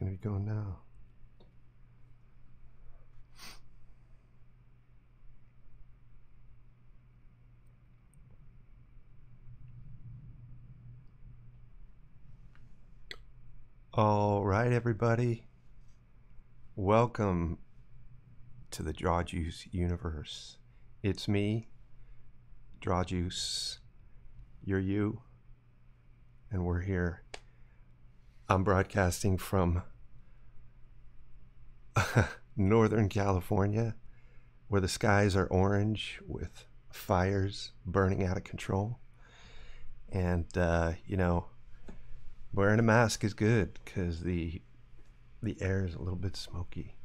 going to be gone now. All right, everybody. Welcome to the Draw Juice universe. It's me, Draw Juice. You're you, and we're here. I'm broadcasting from Northern California, where the skies are orange with fires burning out of control. And, you know, wearing a mask is good because the air is a little bit smoky.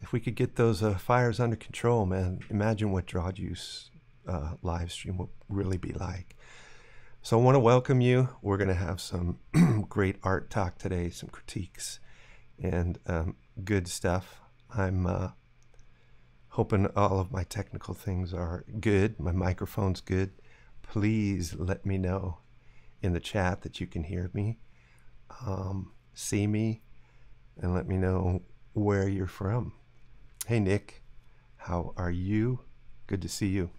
If we could get those fires under control, man, imagine what Draw Juice live stream will really be like. So I want to welcome you. We're going to have some great art talk today, some critiques and good stuff. I'm hoping all of my technical things are good. My microphone's good. Please let me know in the chat that you can hear me, see me, and let me know where you're from. Hey, Nick, how are you? Good to see you.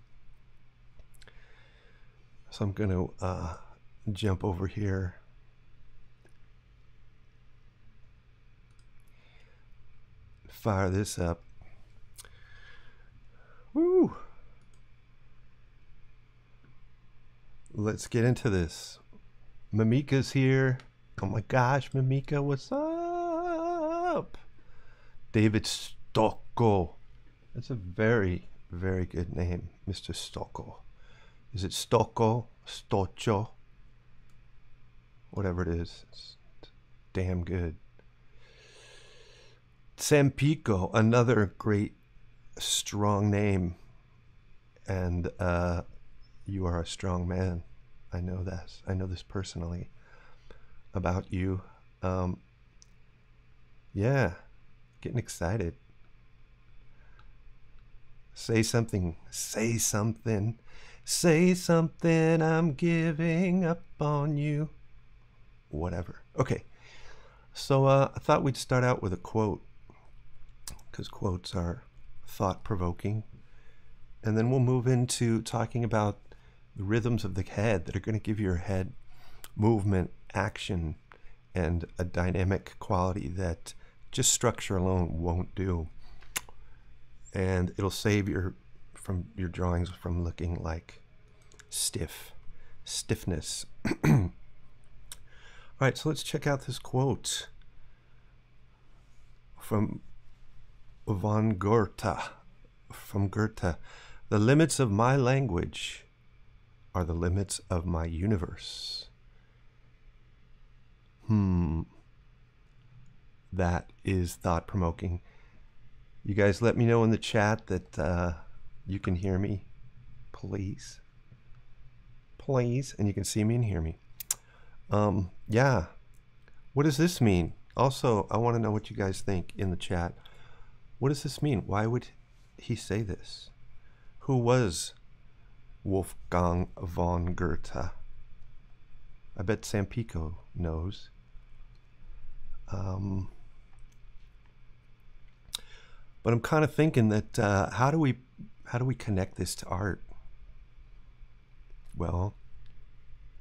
So I'm going to jump over here. Fire this up. Woo! Let's get into this. Mamika's here. Oh my gosh, Mamika, what's up? David Stockel. That's a very, very good name, Mr. Stockel. Is it Stocco? Stocco? Whatever it is, it's damn good. Sampico, another great, strong name. And you are a strong man. I know this. I know this personally about you. Yeah, getting excited. Say something. Say something. Say something, I'm giving up on you. Whatever. Okay, so I thought we'd start out with a quote, because quotes are thought-provoking. And then we'll move into talking about the rhythms of the head that are going to give your head movement, action, and a dynamic quality that just structure alone won't do. And it'll save your drawings from looking like stiffness. All right, so let's check out this quote from Goethe. The limits of my language are the limits of my universe. That is thought-provoking. You guys let me know in the chat that you can hear me, please. Please, and you can see me and hear me. Yeah, what does this mean? Also, I want to know what you guys think in the chat. What does this mean? Why would he say this? Who was Wolfgang von Goethe? I bet Sampico knows. But I'm kind of thinking that how do we connect this to art? Well,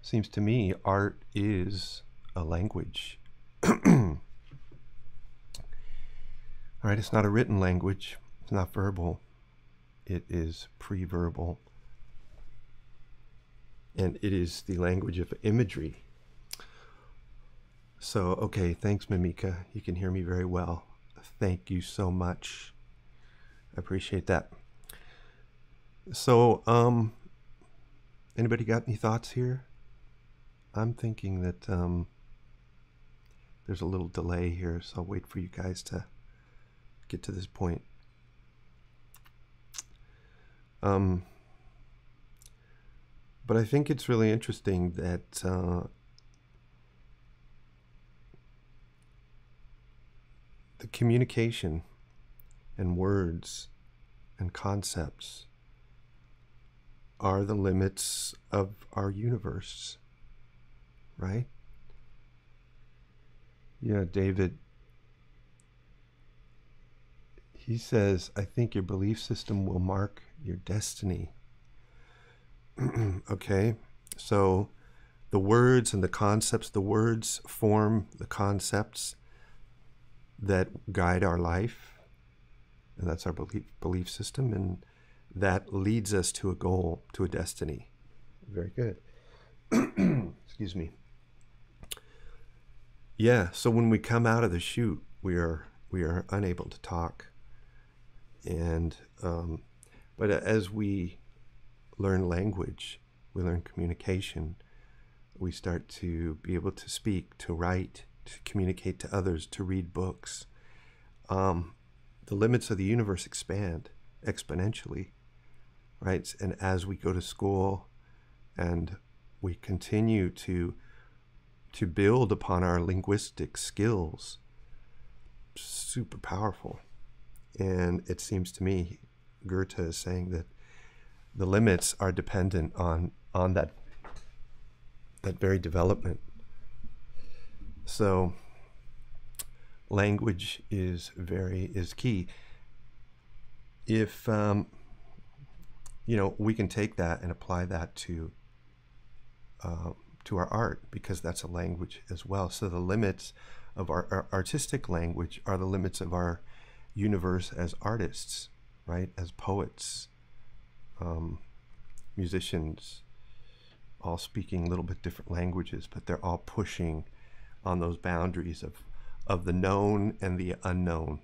seems to me art is a language. All right, it's not a written language. It's not verbal. It is pre-verbal. And it is the language of imagery. So, okay, thanks, Mamika. You can hear me very well. Thank you so much. I appreciate that. So, anybody got any thoughts here? I'm thinking that there's a little delay here, so I'll wait for you guys to get to this point. But I think it's really interesting that the communication and words and concepts are the limits of our universe, right? Yeah, David, He says, I think your belief system will mark your destiny. Okay, so the words and the concepts, the words form the concepts that guide our life, and that's our belief system, and that leads us to a goal, to a destiny. Very good. Excuse me. Yeah, so when we come out of the chute, we are unable to talk, and but as we learn language, we learn communication, we start to be able to speak, to write, to communicate to others, to read books. The limits of the universe expand exponentially, right? And as we go to school and we continue to build upon our linguistic skills, super powerful. And it seems to me Goethe is saying that the limits are dependent on that very development. So language is key. If you know, we can take that and apply that to our art, because that's a language as well. So the limits of our artistic language are the limits of our universe as artists, right? As poets, musicians, all speaking a little bit different languages, but they're all pushing on those boundaries of the known and the unknown,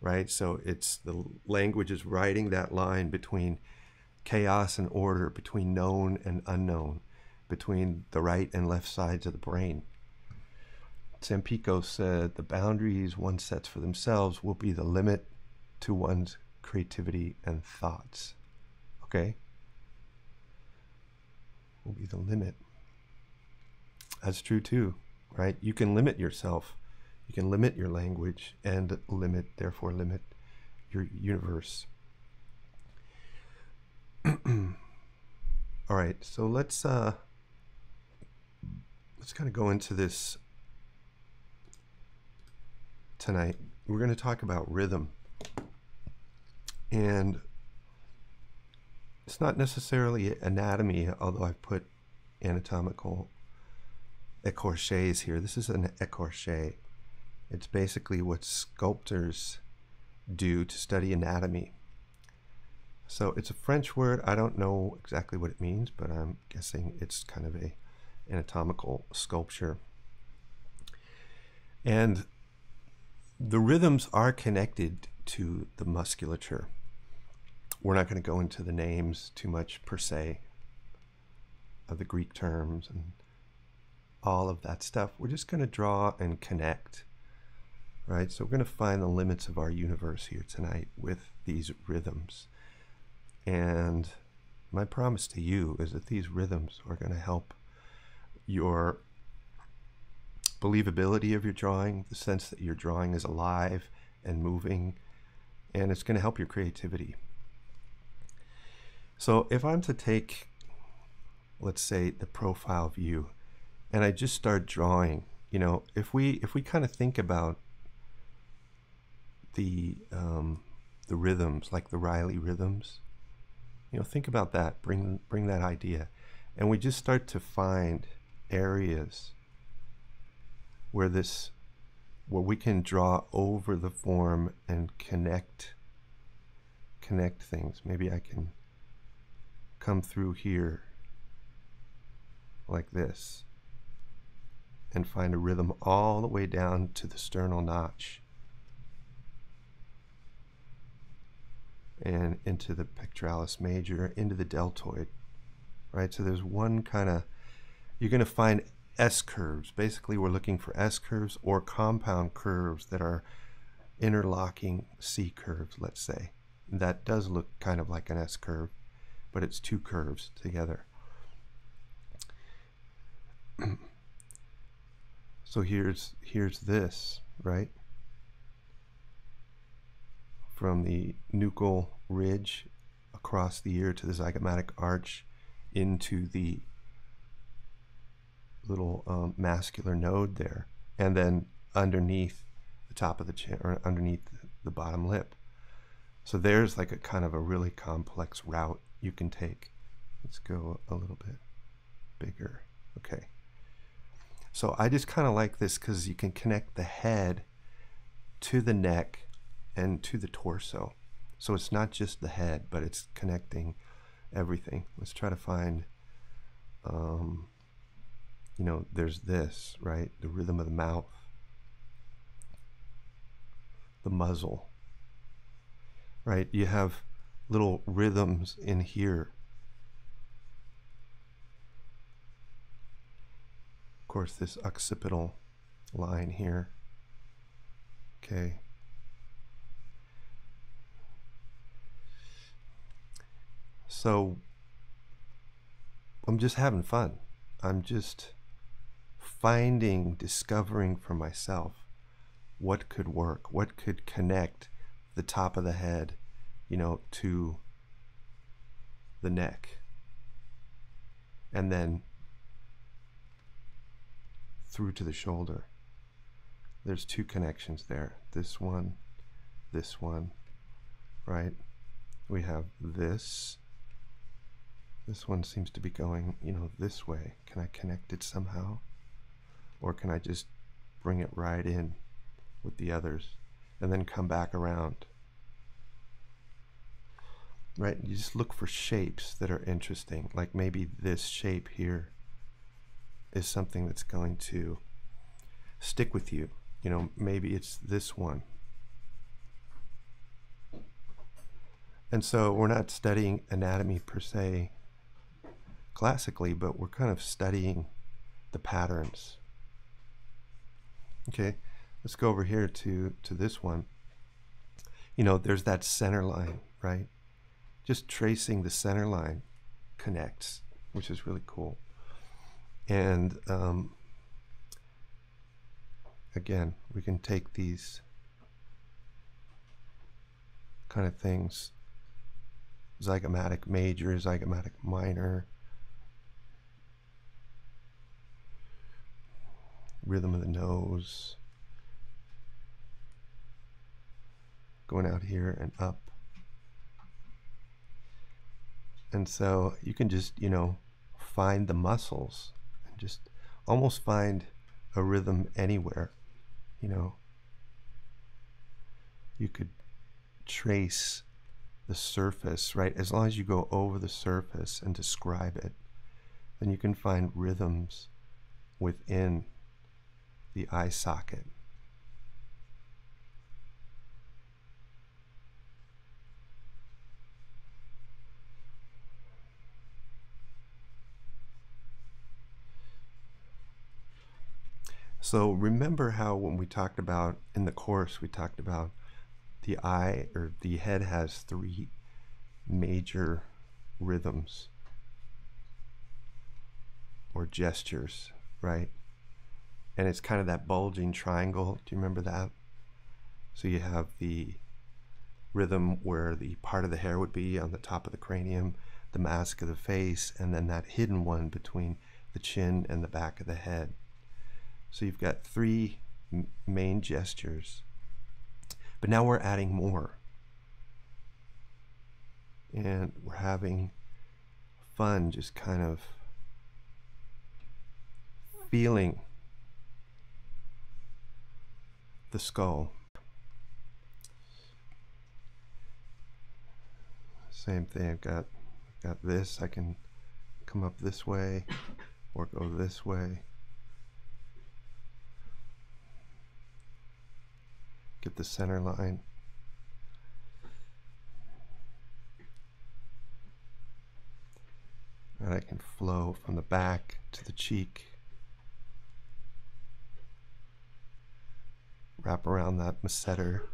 right? So it's the language is writing that line between chaos and order, between known and unknown, between the right and left sides of the brain. Sampico said, the boundaries one sets for themselves will be the limit to one's creativity and thoughts. Okay? Will be the limit. That's true too, right? You can limit yourself. You can limit your language and therefore limit your universe. All right, so let's kind of go into this tonight. We're going to talk about rhythm, and it's not necessarily anatomy, although I've put anatomical écorchés here. This is an écorché. It's basically what sculptors do to study anatomy. So it's a French word. I don't know exactly what it means, but I'm guessing it's kind of a anatomical sculpture. And the rhythms are connected to the musculature. We're not going to go into the names too much per se of the Greek terms and all of that stuff. We're just going to draw and connect, right? So we're going to find the limits of our universe here tonight with these rhythms. And my promise to you is that these rhythms are going to help your believability of your drawing, the sense that your drawing is alive and moving, and it's going to help your creativity. So if I'm to take, let's say, the profile view, and I just start drawing, you know, if we kind of think about the rhythms, like the Riley rhythms, you know, think about that, bring that idea, and we just start to find areas where we can draw over the form and connect things. Maybe I can come through here like this and find a rhythm all the way down to the sternal notch and into the pectoralis major, into the deltoid, right? So there's one kind of, you're going to find S-curves. Basically, we're looking for S-curves or compound curves that are interlocking C-curves, let's say. That does look kind of like an S-curve, but it's two curves together. So here's this, right? From the nuchal ridge across the ear to the zygomatic arch into the little mascular node there, and then underneath the top of the chin, or underneath the bottom lip. So there's like a kind of a really complex route you can take. Let's go a little bit bigger. Okay. So I just kind of like this because you can connect the head to the neck and to the torso. So it's not just the head, but it's connecting everything. Let's try to find, you know, there's this, right? The rhythm of the mouth, the muzzle, right? You have little rhythms in here. Of course, this occipital line here. Okay. So I'm just having fun. I'm just finding, discovering for myself what could work, what could connect the top of the head, you know, to the neck, and then through to the shoulder. There's two connections there. This one, right? We have this. This one seems to be going, you know, this way. Can I connect it somehow? Or can I just bring it right in with the others and then come back around? Right, you just look for shapes that are interesting. Like maybe this shape here is something that's going to stick with you. You know, maybe it's this one. And so we're not studying anatomy per se classically, but we're kind of studying the patterns. Okay, let's go over here to this one. You know, there's that center line, right? Just tracing the center line connects, which is really cool. And again, we can take these kind of things, zygomatic major, zygomatic minor, rhythm of the nose, going out here and up. And so you can just, you know, find the muscles and just almost find a rhythm anywhere, you know. You could trace the surface, right? As long as you go over the surface and describe it, then you can find rhythms within the eye socket. So remember how when we talked about, in the course, we talked about the eye or the head has three major rhythms or gestures, right? And it's kind of that bulging triangle. Do you remember that? So you have the rhythm where the part of the hair would be on the top of the cranium, the mask of the face, and then that hidden one between the chin and the back of the head. So you've got three main gestures. But now we're adding more. And we're having fun just kind of feeling the skull. Same thing, I've got this, I can come up this way or go this way. Get the center line. And I can flow from the back to the cheek. Wrap around that masseter.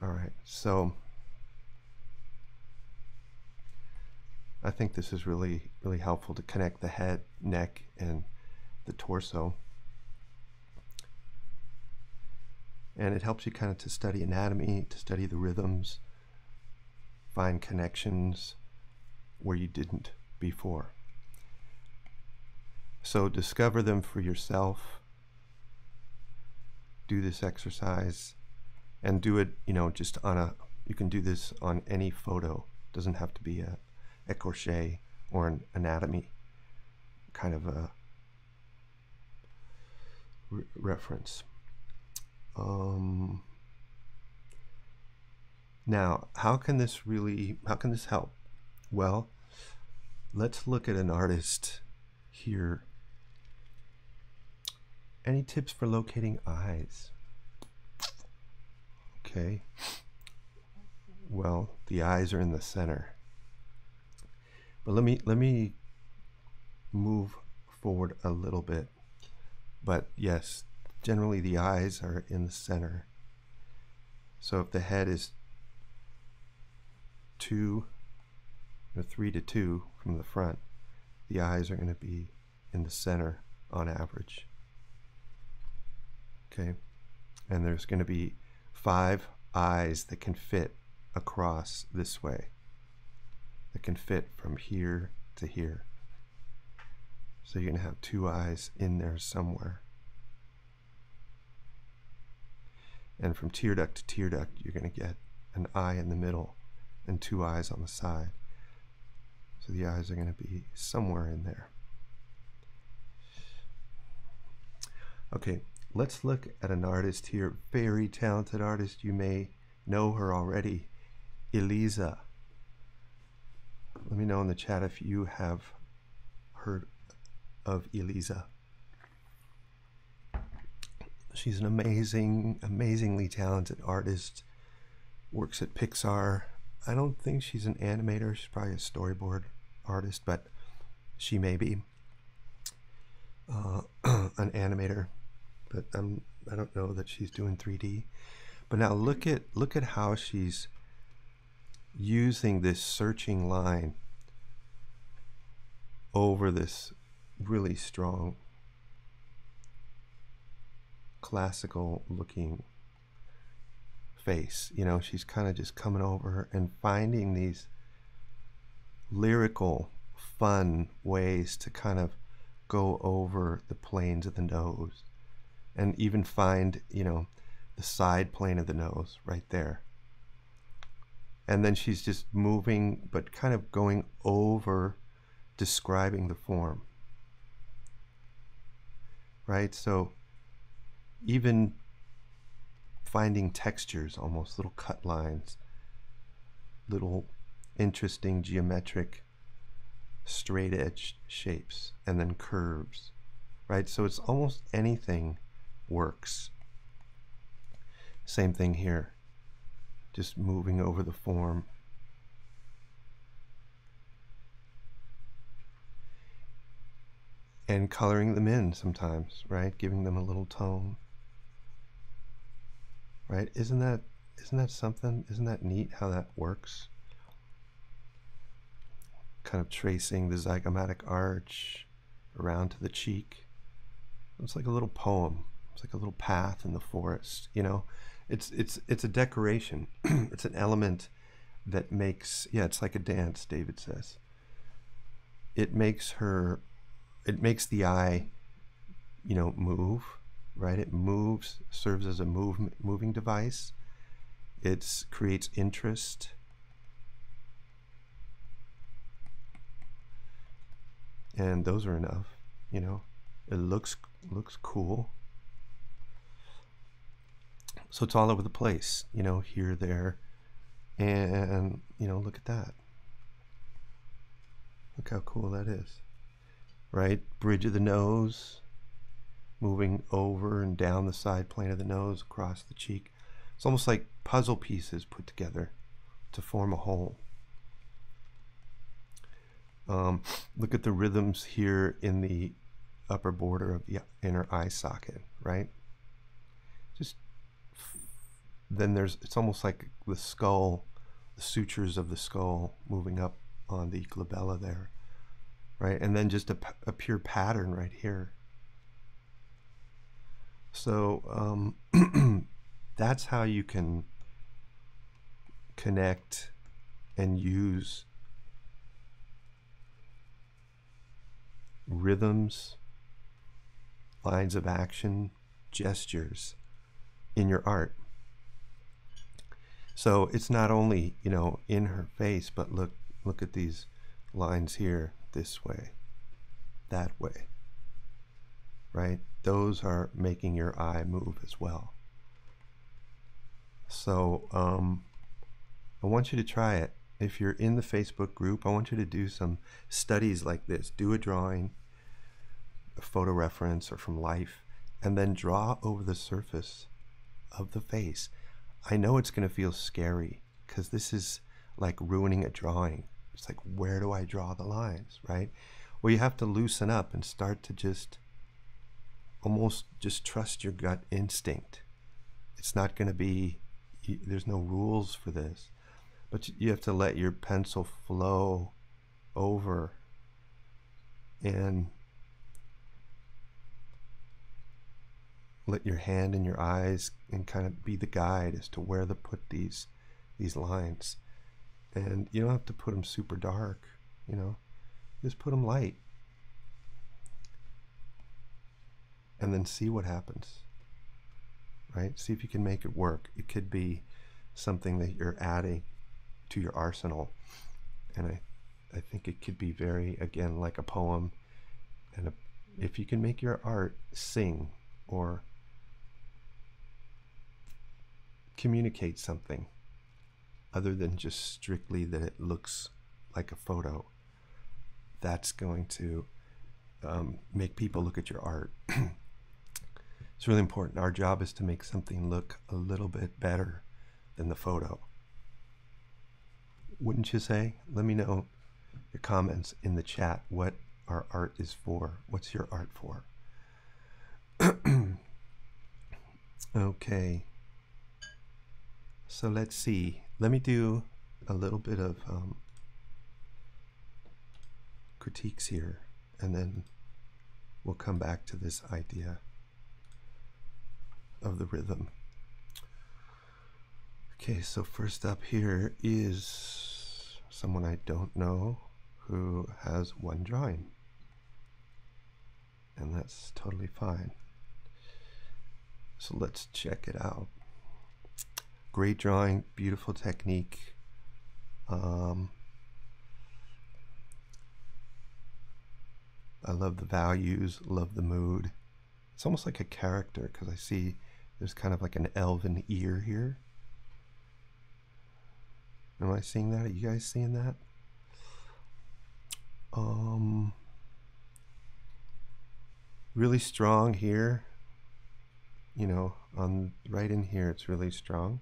All right, so I think this is really, really helpful to connect the head, neck, and the torso. And it helps you kind of to study anatomy, to study the rhythms, find connections where you didn't before. So discover them for yourself. Do this exercise and do it, you know, just on a, you can do this on any photo. It doesn't have to be a crochet or an anatomy kind of a reference. Now, how can this help? Well, let's look at an artist here. Any tips for locating eyes? Okay. Well, the eyes are in the center. But let me move forward a little bit. But yes, generally the eyes are in the center. So if the head is 3 to 2 from the front, the eyes are going to be in the center on average. Okay, and there's going to be 5 eyes that can fit across this way, that can fit from here to here. So you're going to have 2 eyes in there somewhere. And from tear duct to tear duct, you're going to get an eye in the middle and 2 eyes on the side. So the eyes are going to be somewhere in there. Okay, let's look at an artist here, very talented artist. You may know her already, Elisa. Let me know in the chat if you have heard of Elisa. She's an amazingly talented artist, works at Pixar. I don't think she's an animator, she's probably a storyboard artist, but she may be an animator, but I don't know that she's doing 3D. But now look at how she's using this searching line over this really strong classical looking face. You know, she's kind of just coming over and finding these lyrical, fun ways to kind of go over the planes of the nose and even find, you know, the side plane of the nose right there. And then she's just moving, but kind of going over describing the form. Right? So even finding textures, almost little cut lines, little interesting geometric straight edge shapes, and then curves, right? So it's almost anything works. Same thing here, just moving over the form. And coloring them in sometimes, right? Giving them a little tone. Right? Isn't that something? Isn't that neat how that works? Kind of tracing the zygomatic arch around to the cheek. It's like a little poem. It's like a little path in the forest, you know? It's a decoration. It's an element that makes, yeah, it's like a dance, David says. It makes the eye, you know, move. Right? It moves, serves as a moving device. It creates interest. And those are enough, you know. It looks cool. So it's all over the place, you know, here, there, and, you know, look at that. Look how cool that is. Right? Bridge of the nose. Moving over and down the side plane of the nose, across the cheek. It's almost like puzzle pieces put together to form a whole. Look at the rhythms here in the upper border of the inner eye socket, right? Just then there's, it's almost like the skull, the sutures of the skull moving up on the glabella there, right? And then just a pure pattern right here. So that's how you can connect and use rhythms lines of action, gestures in your art. So it's not only, you know, in her face, but look at these lines here, this way, that way, right? Those are making your eye move as well. So I want you to try it. If you're in the Facebook group, I want you to do some studies like this. Do a drawing, a photo reference or from life, and then draw over the surface of the face. I know it's going to feel scary because this is like ruining a drawing. It's like, where do I draw the lines, right? Well, you have to loosen up and start to just almost just trust your gut instinct. It's not going to be, there's no rules for this, but you have to let your pencil flow over and let your hand and your eyes and kind of be the guide as to where to put these lines. And you don't have to put them super dark, you know, just put them light and then see what happens, right? See if you can make it work. It could be something that you're adding to your arsenal, and I think it could be very, again, like a poem. And if you can make your art sing or communicate something other than just strictly that it looks like a photo, that's going to make people look at your art. It's really important. Our job is to make something look a little bit better than the photo. Wouldn't you say? Let me know your comments in the chat, what our art is for. What's your art for? Okay, so let's see. Let me do a little bit of critiques here, and then we'll come back to this idea of the rhythm. Okay, so first up here is someone I don't know who has one drawing, and that's totally fine. So let's check it out. Great drawing, beautiful technique. I love the values, love the mood. It's almost like a character, because I see there's kind of like an elven ear here. Am I seeing that? Are you guys seeing that? Really strong here, you know, on right in here, it's really strong.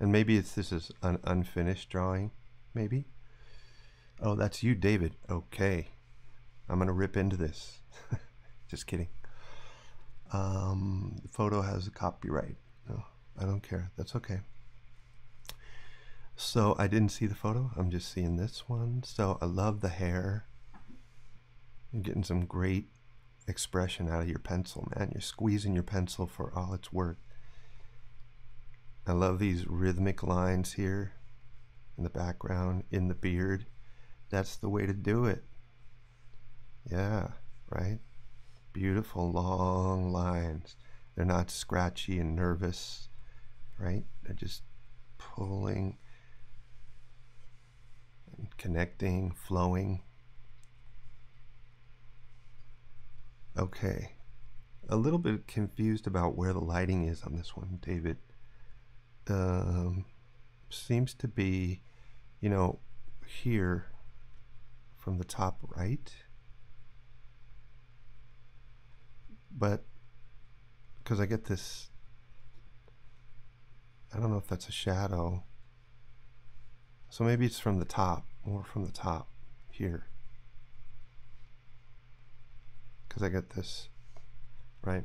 And maybe it's, this is an unfinished drawing, maybe. Oh, that's you, David. Okay, I'm gonna rip into this. Just kidding. The photo has a copyright. No, I don't care, that's okay. So I didn't see the photo, I'm just seeing this one. So I love the hair. You're getting some great expression out of your pencil, man. You're squeezing your pencil for all it's worth. I love these rhythmic lines here in the background, in the beard. That's the way to do it. Yeah, right? Beautiful long lines. They're not scratchy and nervous, right? They're just pulling and connecting, flowing. Okay, a little bit confused about where the lighting is on this one, David. Seems to be, you know, here from the top right, but because I get this, I don't know if that's a shadow, so maybe it's from the top, more from the top here. Because I got this, right?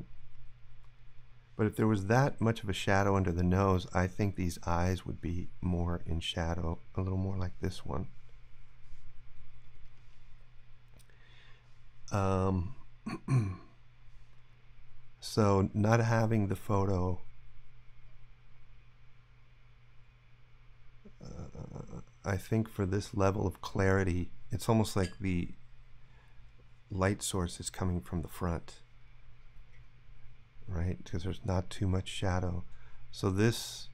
But if there was that much of a shadow under the nose, I think these eyes would be more in shadow, a little more like this one. So not having the photo, I think for this level of clarity, it's almost like the light source is coming from the front, right? Because there's not too much shadow. So this,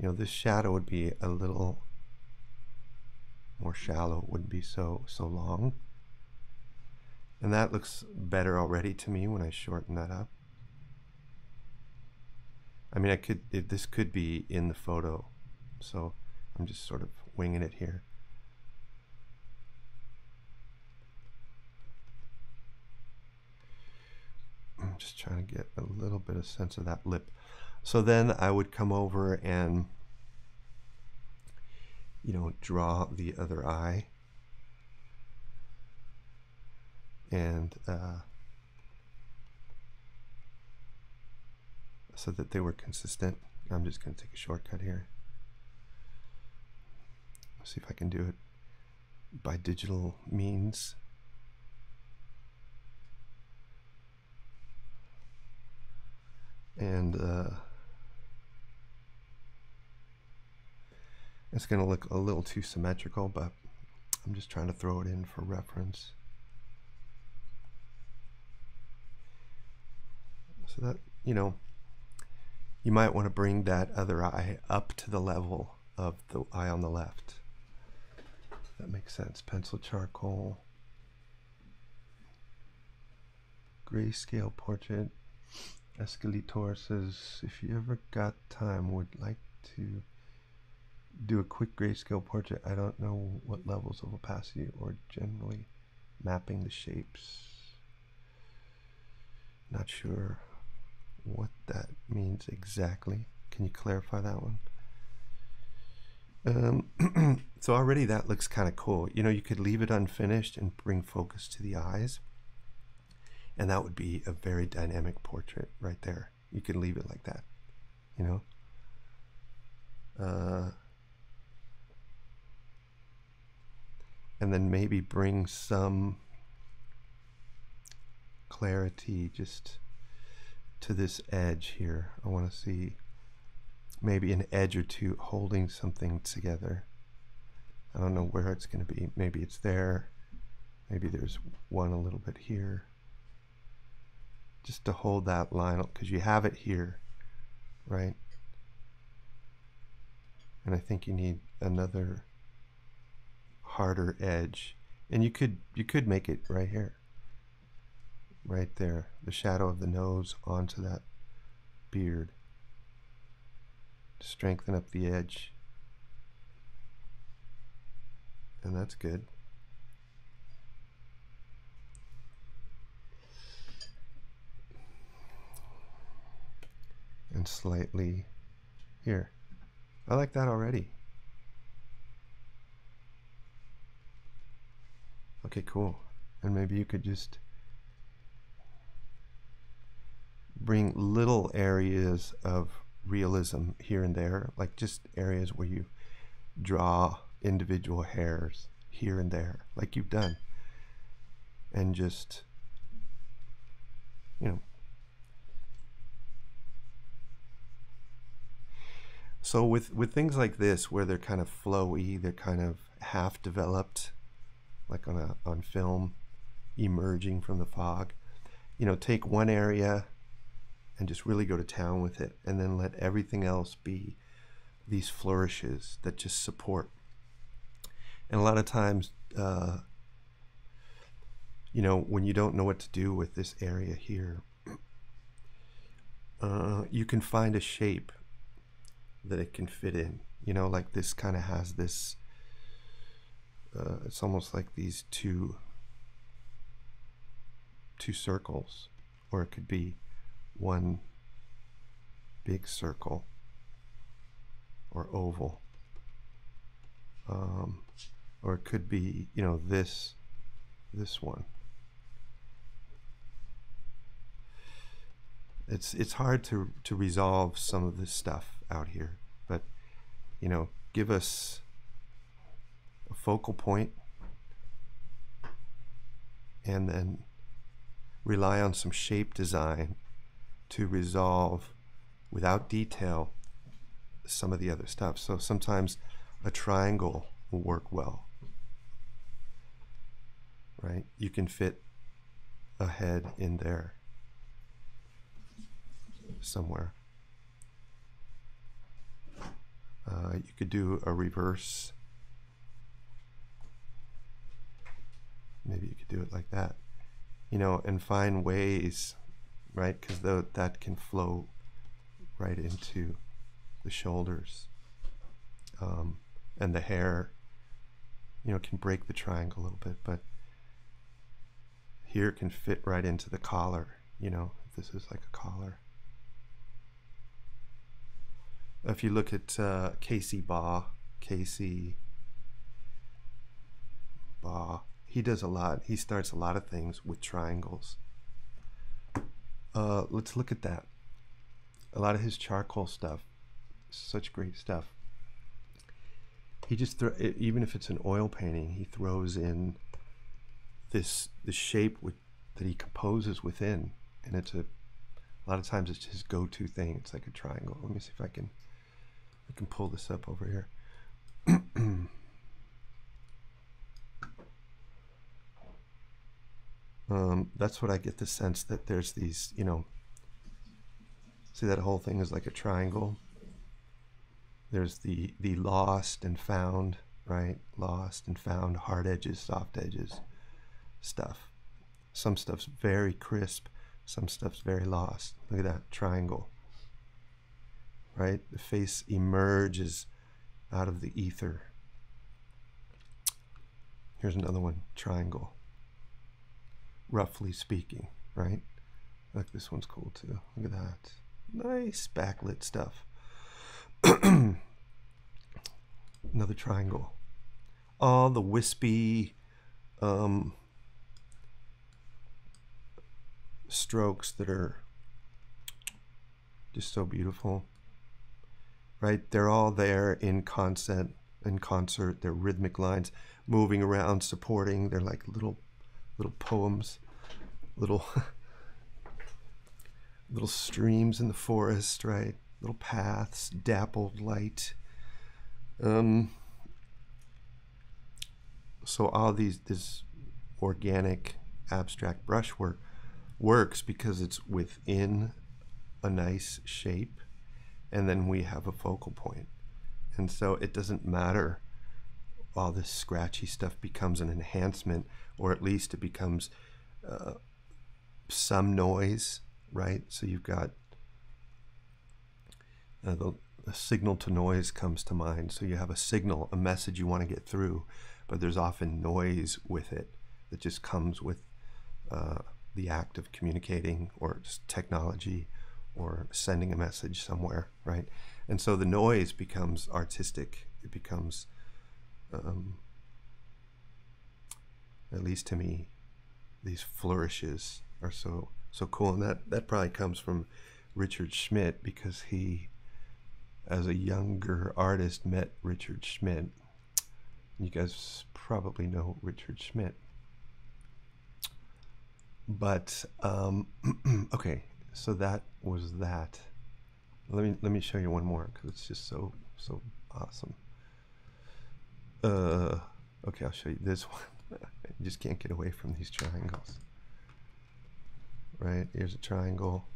you know, this shadow would be a little more shallow. It wouldn't be so long. And that looks better already to me when I shorten that up. I mean, I could, this could be in the photo, so I'm just sort of winging it here. I'm just trying to get a little bit of sense of that lip. So then I would come over and, you know, draw the other eye. And so that they were consistent. I'm just going to take a shortcut here. Let's see if I can do it by digital means. And it's going to look a little too symmetrical, but I'm just trying to throw it in for reference. So that, you know, you might want to bring that other eye up to the level of the eye on the left. That makes sense. Pencil charcoal. Grayscale portrait. Escalator says, if you ever got time, would like to do a quick grayscale portrait. I don't know what levels of opacity or generally mapping the shapes. Not sure what that means exactly. Can you clarify that one? So already that looks kind of cool. You know, you could leave it unfinished and bring focus to the eyes, and that would be a very dynamic portrait right there. You could leave it like that, you know. And then maybe bring some clarity just to this edge here. I want to see maybe an edge or two holding something together. I don't know where it's going to be. Maybe it's there. Maybe there's one a little bit here. Just to hold that line up, because you have it here, right? And I think you need another harder edge. And you could make it right here. Right there, the shadow of the nose onto that beard. Strengthen up the edge. And that's good. And slightly here. I like that already. Okay, cool. And maybe you could just bring little areas of realism here and there, like just areas where you draw individual hairs here and there, like you've done, and just, you know. So with things like this, where they're kind of flowy, they're kind of half developed, like on film, emerging from the fog, you know, take one area and just really go to town with it, and then let everything else be these flourishes that just support. And a lot of times, you know, when you don't know what to do with this area here, you can find a shape that it can fit in. You know, like this kind of has this, it's almost like these two circles, or it could be one big circle or oval, or it could be, you know, this one. It's hard to resolve some of this stuff out here, but, you know, give us a focal point and then rely on some shape design to resolve without detail some of the other stuff. So sometimes a triangle will work well, right? You can fit a head in there. somewhere. You could do a reverse. Maybe you could do it like that, you know, and find ways, right? Because that can flow right into the shoulders, and the hair, you know, can break the triangle a little bit, but here can fit right into the collar, you know, if this is like a collar. If you look at Casey Baugh, he does a lot. He starts a lot of things with triangles. Let's look at that. A lot of his charcoal stuff, such great stuff. He just even if it's an oil painting, he throws in the shape that he composes within, and it's a lot of times it's his go-to thing. It's like a triangle. Let me see if I can pull this up over here. That's what I get the sense that there's these, you know, see that whole thing is like a triangle. There's the lost and found, right? Lost and found, hard edges, soft edges stuff. Some stuff's very crisp, some stuff's very lost. Look at that triangle, right? The face emerges out of the ether. Here's another one, triangle. Roughly speaking, right? Like this one's cool too. Look at that. Nice backlit stuff. Another triangle. All the wispy strokes that are just so beautiful, right? They're all there in concert. They're rhythmic lines moving around, supporting. They're like little poems, little streams in the forest, right? Little paths, dappled light. So all this organic abstract brushwork works because it's within a nice shape, and then we have a focal point. And so it doesn't matter. All this scratchy stuff becomes an enhancement, or at least it becomes some noise, right? So you've got the signal to noise comes to mind. So you have a signal, a message you want to get through, but there's often noise with it that just comes with the act of communicating or just technology or sending a message somewhere, right? And so the noise becomes artistic. It becomes, at least to me, these flourishes are so cool. And that probably comes from Richard Schmidt, because he, as a younger artist, met Richard Schmidt. You guys probably know Richard Schmidt. But okay, so that was that. Let me show you one more, because it's just so awesome. Okay, I'll show you this one. You just can't get away from these triangles, right? Here's a triangle,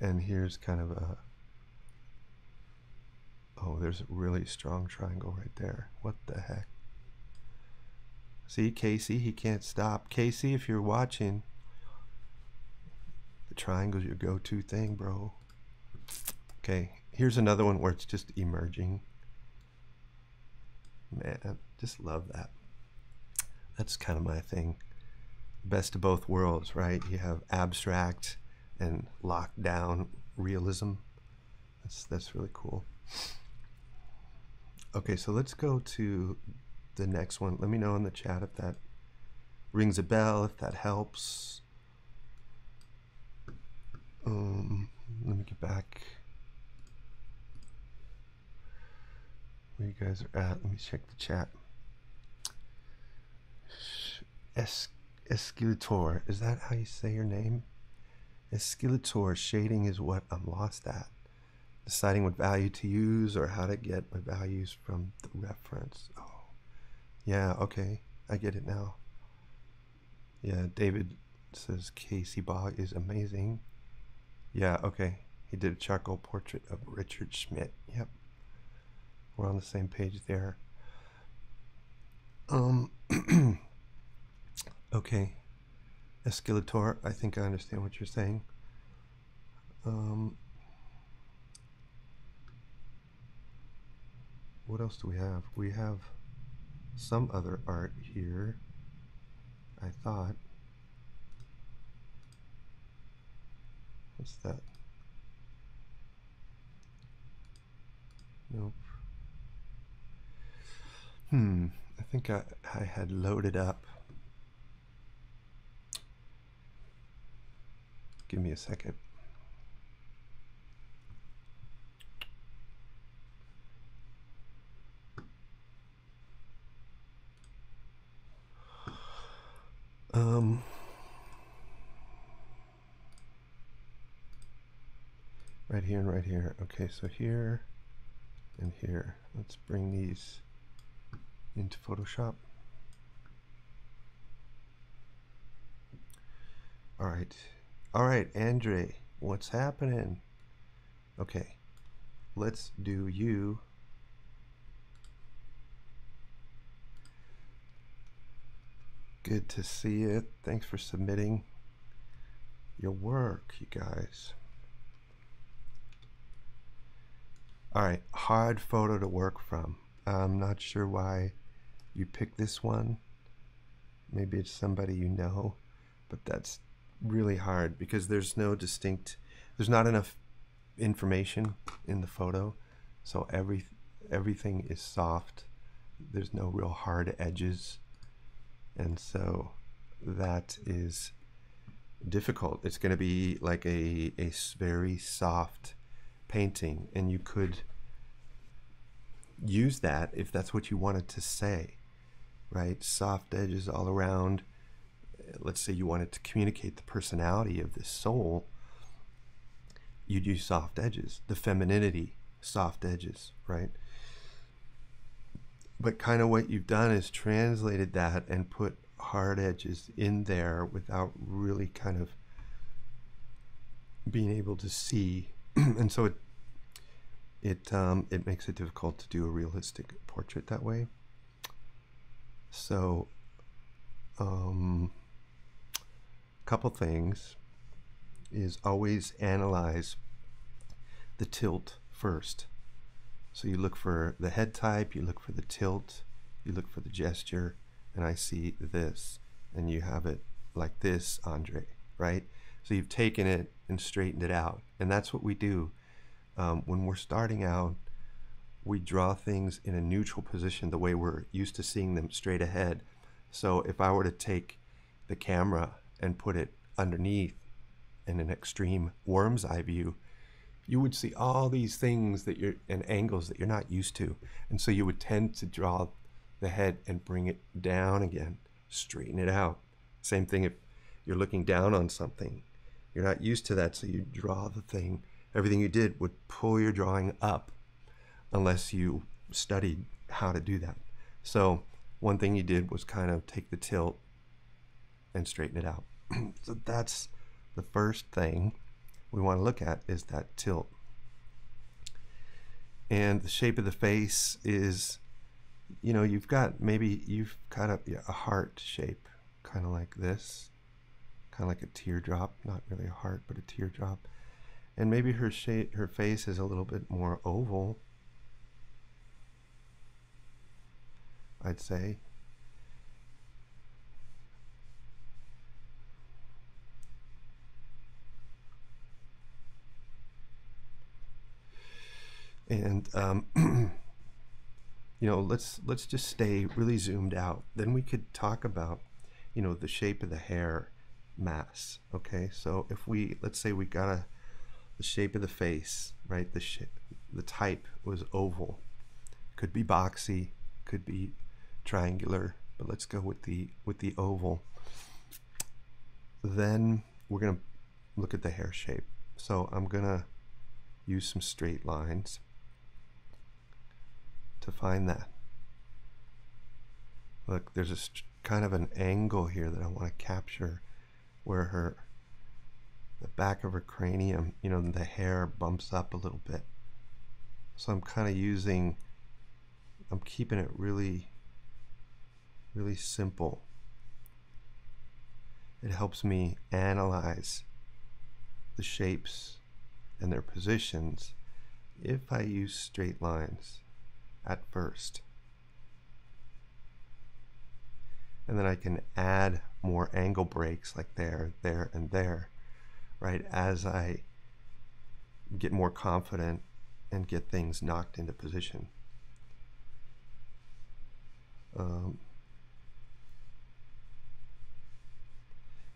and here's kind of a, oh, there's a really strong triangle right there. What the heck? See, Casey, he can't stop. Casey, if you're watching, the triangle's your go-to thing, bro. Okay, here's another one where it's just emerging. Man, I just love that. That's kind of my thing. Best of both worlds, right? You have abstract and locked down realism. That's really cool. Okay, so let's go to the next one. Let me know in the chat if that rings a bell, if that helps. Let me get back. Where you guys are at. Let me check the chat. Escalator, is that how you say your name? Escalator, shading is what I'm lost at. Deciding what value to use or how to get my values from the reference. Oh, yeah, okay, I get it now. Yeah, David It says Casey Baugh is amazing. Yeah, okay. He did a charcoal portrait of Richard Schmidt. Yep. We're on the same page there. Okay. Escalator, I think I understand what you're saying. What else do we have? We have some other art here, I thought. What's that? Nope. I think I had loaded up. Give me a second. Right here and right here. Okay, so here and here. Let's bring these into Photoshop. All right, Andre, what's happening? Okay, let's do you. Good to see it. Thanks for submitting your work, you guys. All right, hard photo to work from. I'm not sure why you picked this one. Maybe it's somebody you know, but that's really hard because there's not enough information in the photo, so everything is soft. There's no real hard edges, and so that is difficult. It's going to be like a very soft painting, and you could use that if that's what you wanted to say, right? Soft edges all around. Let's say you wanted to communicate the personality of this soul, you'd use soft edges, the femininity, soft edges, right? But kind of what you've done is translated that and put hard edges in there without really kind of being able to see. And so it makes it difficult to do a realistic portrait that way. So couple things is always analyze the tilt first. So you look for the head type, you look for the tilt, you look for the gesture, and I see this, and you have it like this, Andre, right? So you've taken it and straightened it out, and that's what we do. When we're starting out, we draw things in a neutral position the way we're used to seeing them straight ahead. So if I were to take the camera and put it underneath in an extreme worm's eye view, you would see all these things that and angles that you're not used to. And so you would tend to draw the head and bring it down again, straighten it out. Same thing if you're looking down on something. You're not used to that, so you draw the thing. Everything you did would pull your drawing up unless you studied how to do that. So one thing you did was kind of take the tilt and straighten it out. So that's the first thing we want to look at, is that tilt. And the shape of the face is, you know, you've got a heart shape, kind of like this, kind of like a teardrop, not really a heart, but a teardrop. And maybe her face is a little bit more oval, I'd say. And you know, let's just stay really zoomed out. Then we could talk about, you know, the shape of the hair mass. Okay, so if let's say we got the shape of the face, right? The type was oval, could be boxy, could be triangular, but let's go with the oval. Then we're gonna look at the hair shape. So I'm gonna use some straight lines to find that. Look, there's kind of an angle here that I want to capture, where the back of her cranium, you know, the hair bumps up a little bit. So I'm kind of using, I'm keeping it really, really simple. It helps me analyze the shapes and their positions if I use straight lines at first. And then I can add more angle breaks like there, and there, right, as I get more confident and get things knocked into position.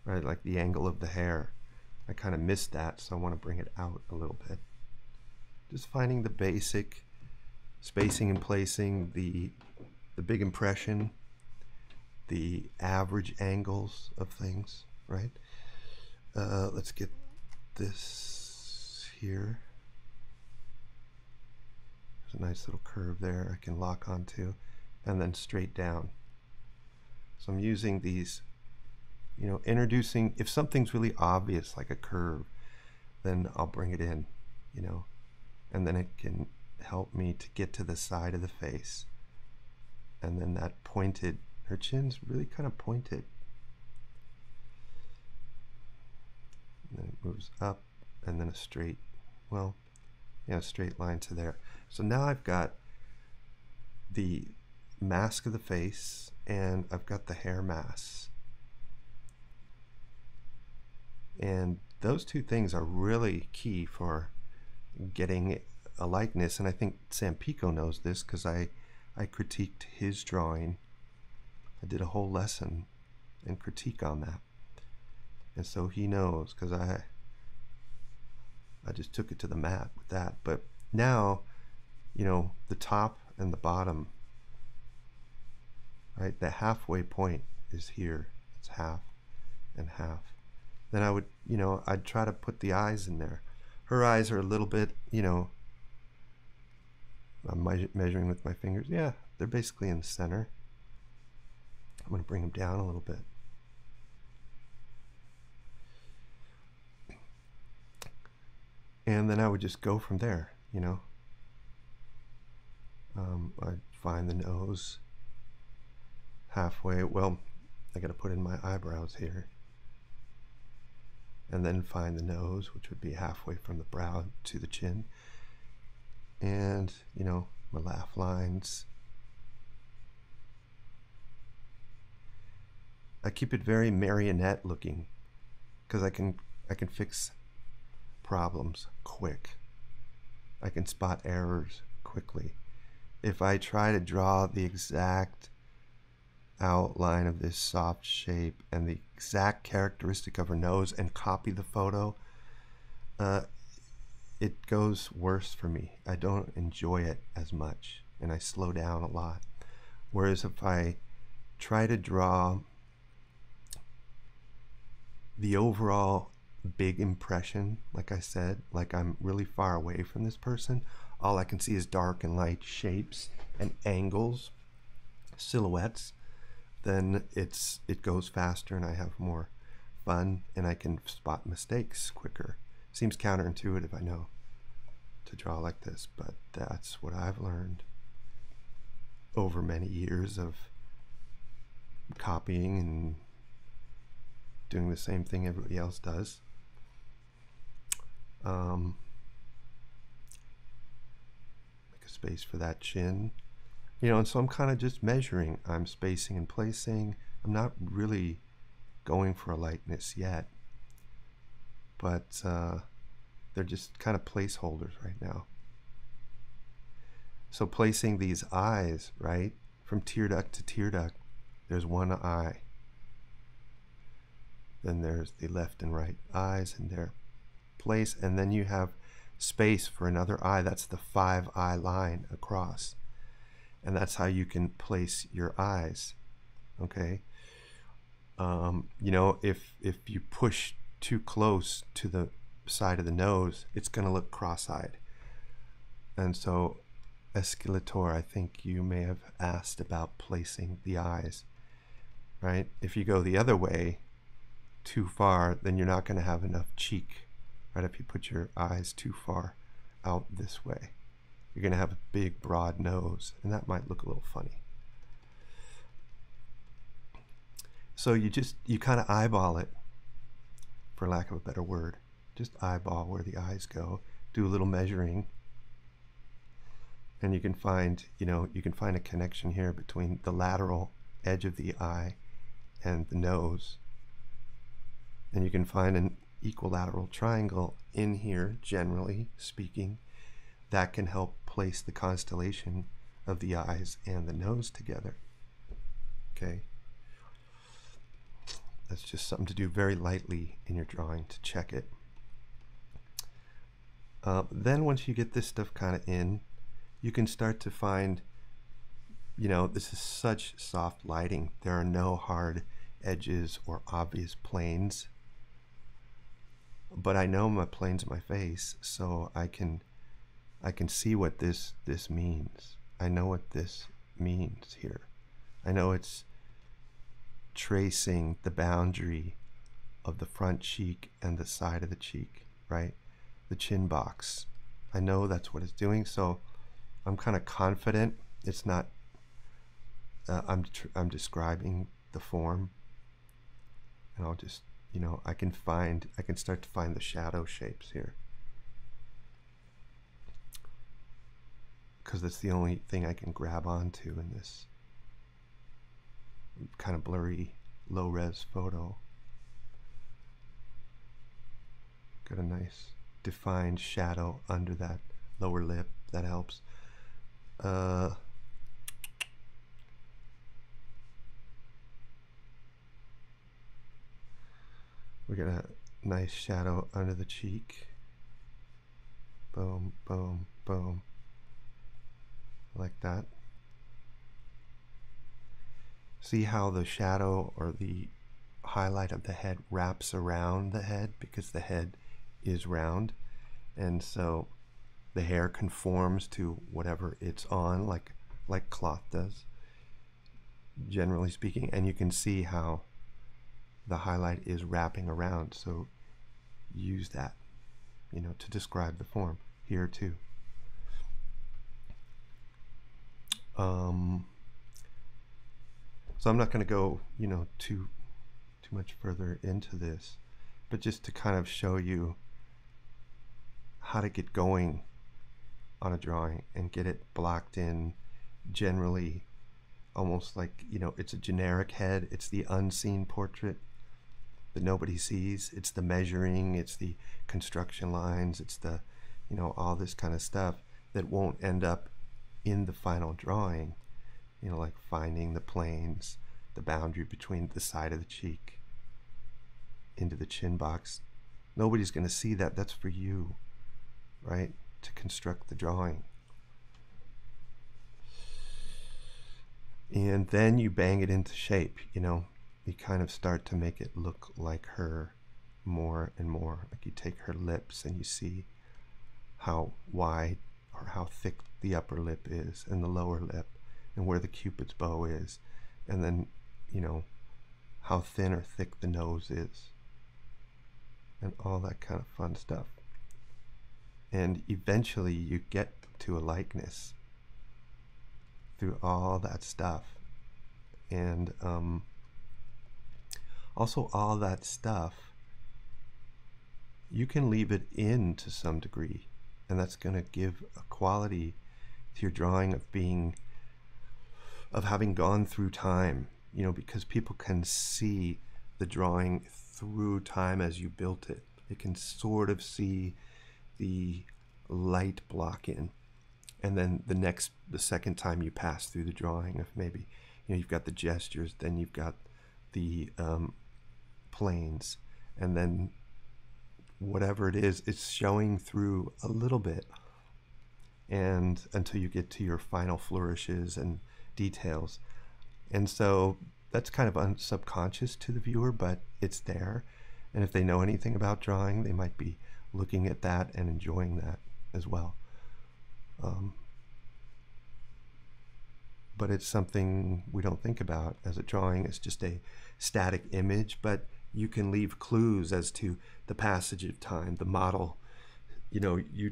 Right, like the angle of the hair. I kind of missed that, so I want to bring it out a little bit. Just finding the basic spacing and placing, the big impression, the average angles of things, right? Let's get this here. There's a nice little curve there I can lock onto, and then straight down. So I'm using these, you know, introducing, if something's really obvious, like a curve, then I'll bring it in, you know, and then it can help me to get to the side of the face. And then that pointed, her chin's really kind of pointed. And then it moves up, and then a straight, well, you know, straight line to there. So now I've got the mask of the face, and I've got the hair mass. And those two things are really key for getting a likeness. And I think Sampico knows this because I critiqued his drawing. I did a whole lesson and critique on that, and so he knows, because I just took it to the mat with that. But now, you know, the top and the bottom, right, the halfway point is here. It's half and half. Then I would, you know, I'd try to put the eyes in there. Her eyes are a little bit, you know, I'm measuring with my fingers. Yeah, they're basically in the center. I'm going to bring them down a little bit. And then I would just go from there, you know. I'd find the nose halfway. Well, I got to put in my eyebrows here. And then find the nose, which would be halfway from the brow to the chin. And, you know, my laugh lines. I keep it very marionette looking, because I can fix problems quick. I can spot errors quickly. If I try to draw the exact outline of this soft shape and the exact characteristic of her nose and copy the photo, it goes worse for me. I don't enjoy it as much, and I slow down a lot. Whereas if I try to draw the overall big impression, like I said, like I'm really far away from this person, all I can see is dark and light shapes and angles, silhouettes, then it goes faster and I have more fun and I can spot mistakes quicker. Seems counterintuitive, I know, to draw like this, but that's what I've learned over many years of copying and doing the same thing everybody else does. Make a space for that chin. You know, and so I'm kind of just measuring. I'm spacing and placing. I'm not really going for a likeness yet, but they're just kind of placeholders right now. So placing these eyes, right, from tear duct to tear duct, there's one eye. Then there's the left and right eyes in their place, and then you have space for another eye. That's the 5-eye line across. And that's how you can place your eyes, okay? You know, if you push too close to the side of the nose, it's gonna look cross-eyed. And so, Esquilator, I think you may have asked about placing the eyes, right? If you go the other way, too far, then you're not going to have enough cheek, right? If you put your eyes too far out this way, you're going to have a big, broad nose, and that might look a little funny. So you kind of eyeball it, for lack of a better word. Just eyeball where the eyes go, do a little measuring, and you can find, you know, you can find a connection here between the lateral edge of the eye and the nose. And you can find an equilateral triangle in here, generally speaking, that can help place the constellation of the eyes and the nose together. Okay. That's just something to do very lightly in your drawing to check it. Then once you get this stuff kind of in, you can start to find, you know, this is such soft lighting. There are no hard edges or obvious planes. But I know my plane's in my face, so I can see what this means. I know what this means here. I know it's tracing the boundary of the front cheek and the side of the cheek, right? The chin box. I know that's what it's doing, so I'm kind of confident it's not. I'm describing the form, and I'll just, you know, I can start to find the shadow shapes here, because that's the only thing I can grab onto in this kind of blurry, low-res photo. Got a nice defined shadow under that lower lip. That helps. We got a nice shadow under the cheek. Boom, boom, boom. Like that. See how the shadow or the highlight of the head wraps around the head, because the head is round, and so the hair conforms to whatever it's on, like cloth does, generally speaking. And you can see how the highlight is wrapping around, so use that, you know, to describe the form here too. So I'm not going to go, you know, too much further into this, but just to kind of show you how to get going on a drawing and get it blocked in generally, almost like, you know, it's a generic head, it's the unseen portrait that nobody sees, it's the measuring, it's the construction lines, it's the, you know, all this kind of stuff that won't end up in the final drawing, you know, like finding the planes, the boundary between the side of the cheek into the chin box. Nobody's going to see that. That's for you, right, to construct the drawing. And then you bang it into shape, you know. You kind of start to make it look like her more and more. Like you take her lips and you see how wide or how thick the upper lip is and the lower lip, and where the cupid's bow is, and then, you know, how thin or thick the nose is, and all that kind of fun stuff. And eventually you get to a likeness through all that stuff. And also all that stuff, you can leave it in to some degree, and that's going to give a quality to your drawing of being, of having gone through time, you know, because people can see the drawing through time as you built it. They can sort of see the light block in, and then the second time you pass through the drawing, if maybe, you know, you've got the gestures, then you've got the planes, and then whatever it is, it's showing through a little bit, and until you get to your final flourishes and details. And so that's kind of subconscious to the viewer, but it's there, and if they know anything about drawing, they might be looking at that and enjoying that as well. But it's something we don't think about as a drawing. It's just a static image, but you can leave clues as to the passage of time, the model. You know, you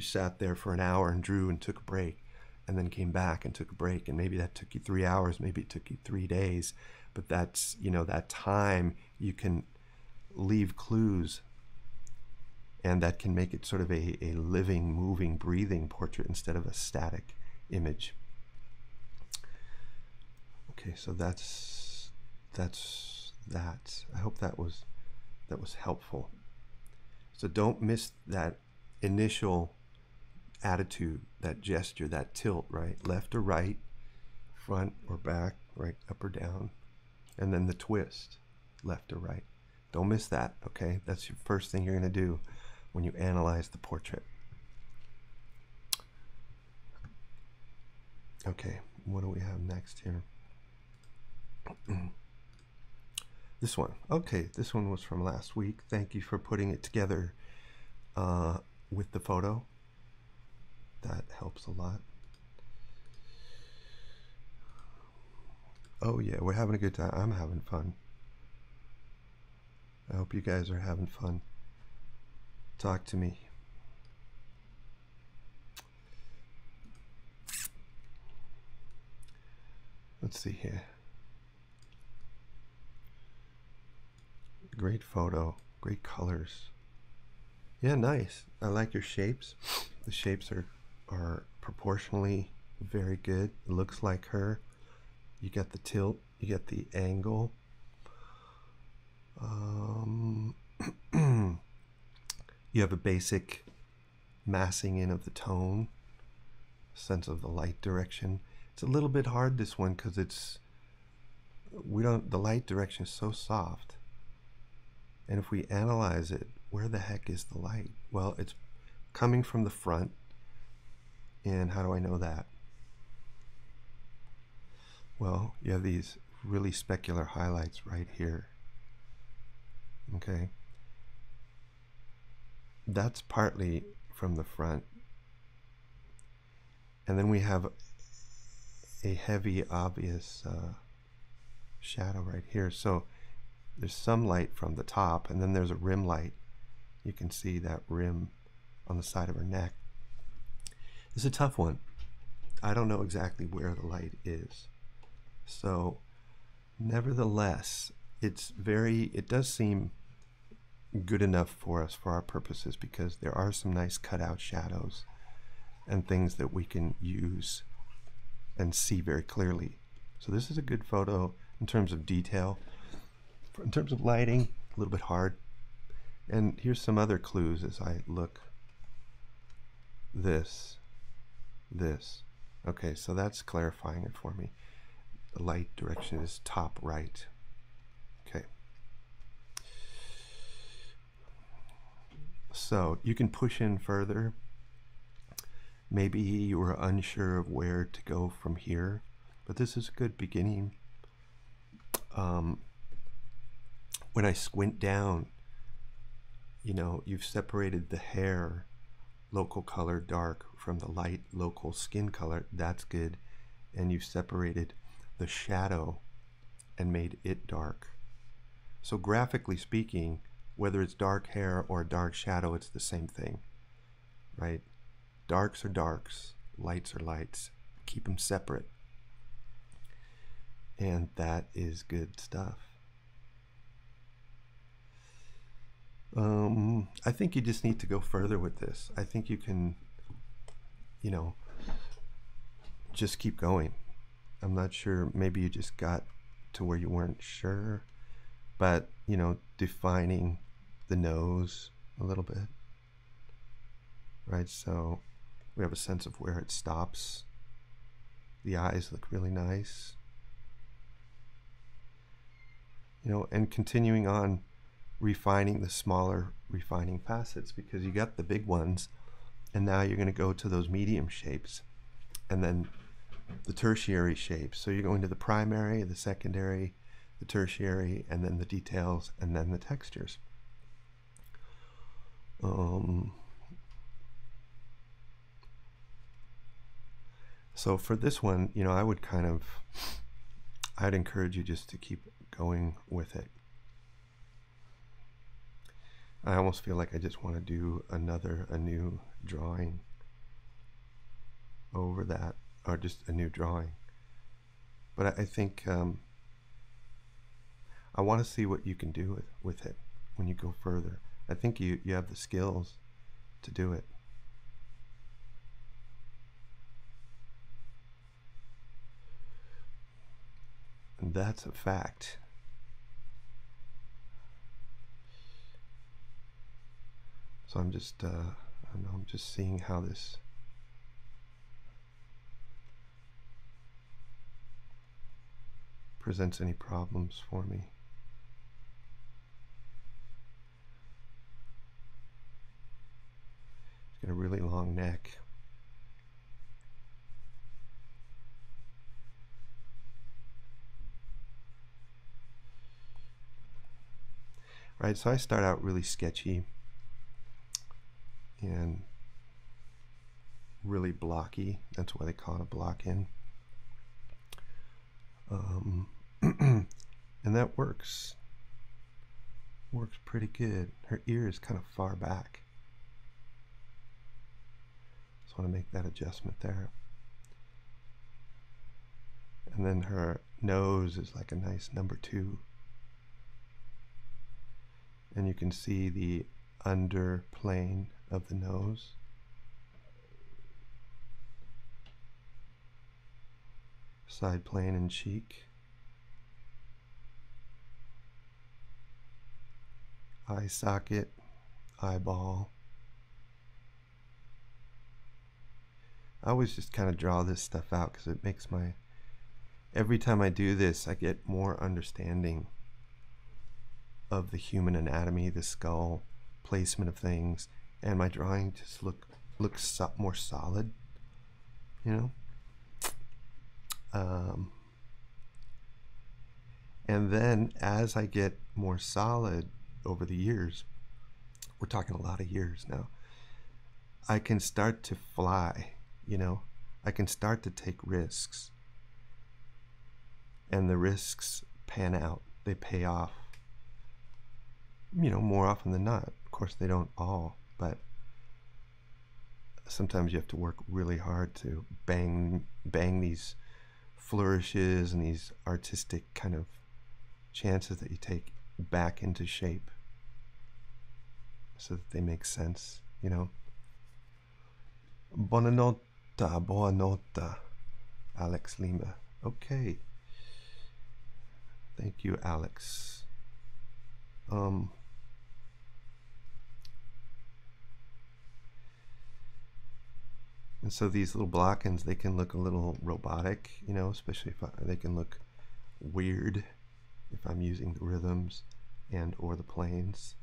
sat there for an hour and drew and took a break, and then came back and took a break, and maybe that took you 3 hours, maybe it took you 3 days, but that's, you know, that time you can leave clues, and that can make it sort of a living, moving, breathing portrait instead of a static image. Okay, so that's that. I hope that was helpful. So don't miss that initial attitude, that gesture, that tilt, right? Left or right, front or back, right, up or down, and then the twist, left or right. Don't miss that, okay? That's your first thing you're going to do when you analyze the portrait. Okay, what do we have next here? This one. Okay, this one was from last week. Thank you for putting it together with the photo. That helps a lot. Oh yeah, we're having a good time. I'm having fun. I hope you guys are having fun. Talk to me. Let's see here. Great photo, great colors. Yeah, nice. I like your shapes. The shapes are proportionally very good. It looks like her. You got the tilt, you got the angle. You have a basic massing in of the tone, sense of the light direction. It's a little bit hard, this one, because the light direction is so soft. And if we analyze it, where the heck is the light? Well, it's coming from the front. And how do I know that? Well, you have these really specular highlights right here. Okay. That's partly from the front. And then we have a heavy, obvious shadow right here. So there's some light from the top, and then there's a rim light. You can see that rim on the side of her neck. It's a tough one. I don't know exactly where the light is. So nevertheless, it does seem good enough for us for our purposes, because there are some nice cutout shadows and things that we can use and see very clearly. So this is a good photo in terms of detail. In terms of lighting, a little bit hard. And here's some other clues as I look. This. Okay, so that's clarifying it for me. The light direction is top right. Okay. So you can push in further. Maybe you were unsure of where to go from here, but this is a good beginning. When I squint down, you know, you've separated the hair, local color dark, from the light local skin color. That's good. And you've separated the shadow and made it dark. So graphically speaking, whether it's dark hair or dark shadow, it's the same thing, right? Darks are darks, lights are lights. Keep them separate. And that is good stuff. I think you just need to go further with this. I think you can, you know, just keep going. I'm not sure. Maybe you just got to where you weren't sure, but, you know, defining the nose a little bit, right? So we have a sense of where it stops. The eyes look really nice, you know, and continuing on, refining the smaller refining facets, because you got the big ones, and now you're going to go to those medium shapes and then the tertiary shapes. So you're going to the primary, the secondary, the tertiary, and then the details, and then the textures. So for this one, you know, I'd encourage you just to keep going with it. I almost feel like I just want to do a new drawing over that, or just a new drawing. But I think I want to see what you can do with it when you go further. I think you have the skills to do it. And that's a fact. So I'm just, I don't know, I'm just seeing how this. Presents any problems for me. It's got a really long neck. Right, so I start out really sketchy and really blocky. That's why they call it a block in. And that works pretty good. Her ear is kind of far back. Just want to make that adjustment there. And then her nose is like a nice number 2. And you can see the underplane of the nose. Side plane and cheek. Eye socket, eyeball. I always just kind of draw this stuff out because it makes my, every time I do this I get more understanding of the human anatomy, the skull, placement of things, and my drawing just looks more solid, you know. And then as I get more solid over the years, we're talking a lot of years now, I can start to fly, you know, I can start to take risks, and the risks pan out, they pay off, you know, more often than not. Of course they don't all, but sometimes you have to work really hard to bang these flourishes and these artistic kind of chances that you take back into shape so that they make sense, you know. Buonanotte, Alex Lima. Okay. Thank you, Alex. And so these little block-ins, they can look a little robotic, you know, especially if they can look weird if I'm using the rhythms and or the planes.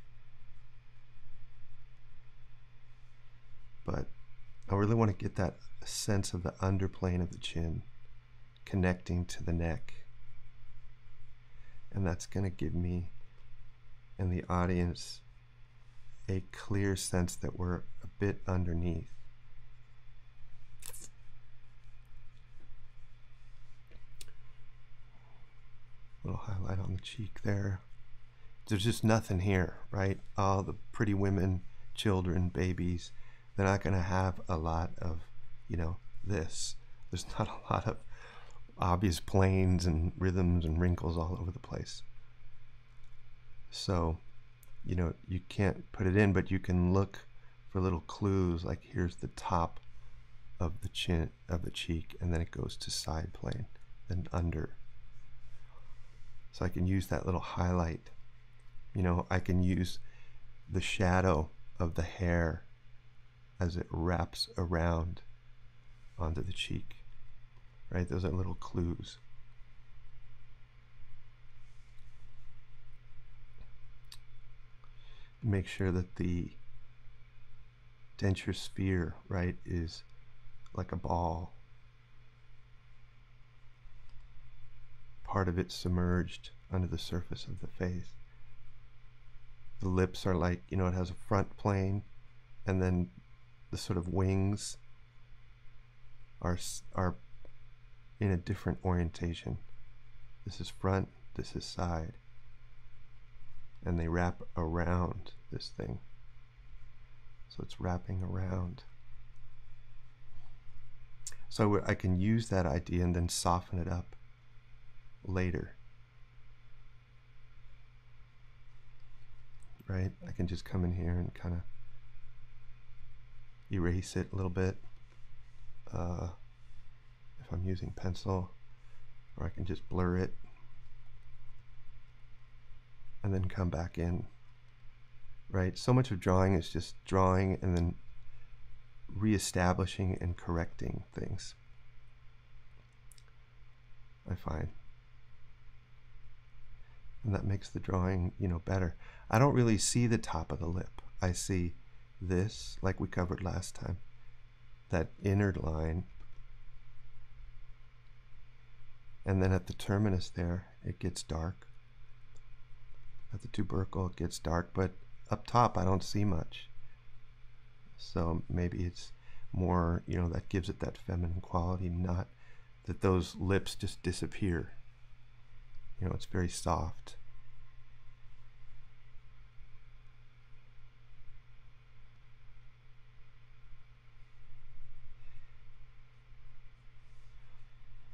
But I really want to get that sense of the underplane of the chin connecting to the neck. And that's going to give me and the audience a clear sense that we're a bit underneath. Little highlight on the cheek there. There's just nothing here, right? All the pretty women, children, babies, they're not going to have a lot of, you know, this. There's not a lot of obvious planes and rhythms and wrinkles all over the place. So, you know, you can't put it in, but you can look for little clues, like here's the top of the chin, of the cheek, and then it goes to side plane, then under. So I can use that little highlight, you know, I can use the shadow of the hair as it wraps around onto the cheek, right? Those are little clues. Make sure that the denture sphere, right, is like a ball. Part of it submerged under the surface of the face. The lips are like, you know, it has a front plane, and then the sort of wings are in a different orientation. This is front, this is side. and they wrap around this thing. So it's wrapping around. So I can use that idea and then soften it up later. Right? I can just come in here and kind of erase it a little bit if I'm using pencil, or I can just blur it and then come back in. Right? So much of drawing is just drawing and then reestablishing and correcting things, I find. And that makes the drawing, you know, better. I don't really see the top of the lip. I see this, like we covered last time, that inner line. And then at the terminus there, it gets dark. At the tubercle, it gets dark, but up top, I don't see much. So maybe it's more, you know, that gives it that feminine quality, not that those lips just disappear. You know, it's very soft.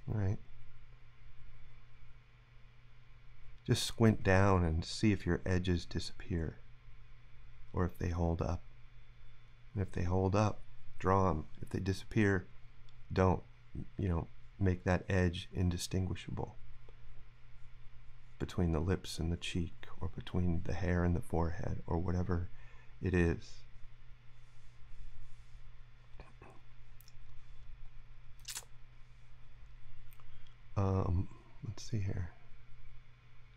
All right. Just squint down and see if your edges disappear or if they hold up. And if they hold up, draw them. If they disappear, don't, you know, make that edge indistinguishable between the lips and the cheek, or between the hair and the forehead, or whatever it is. Let's see here.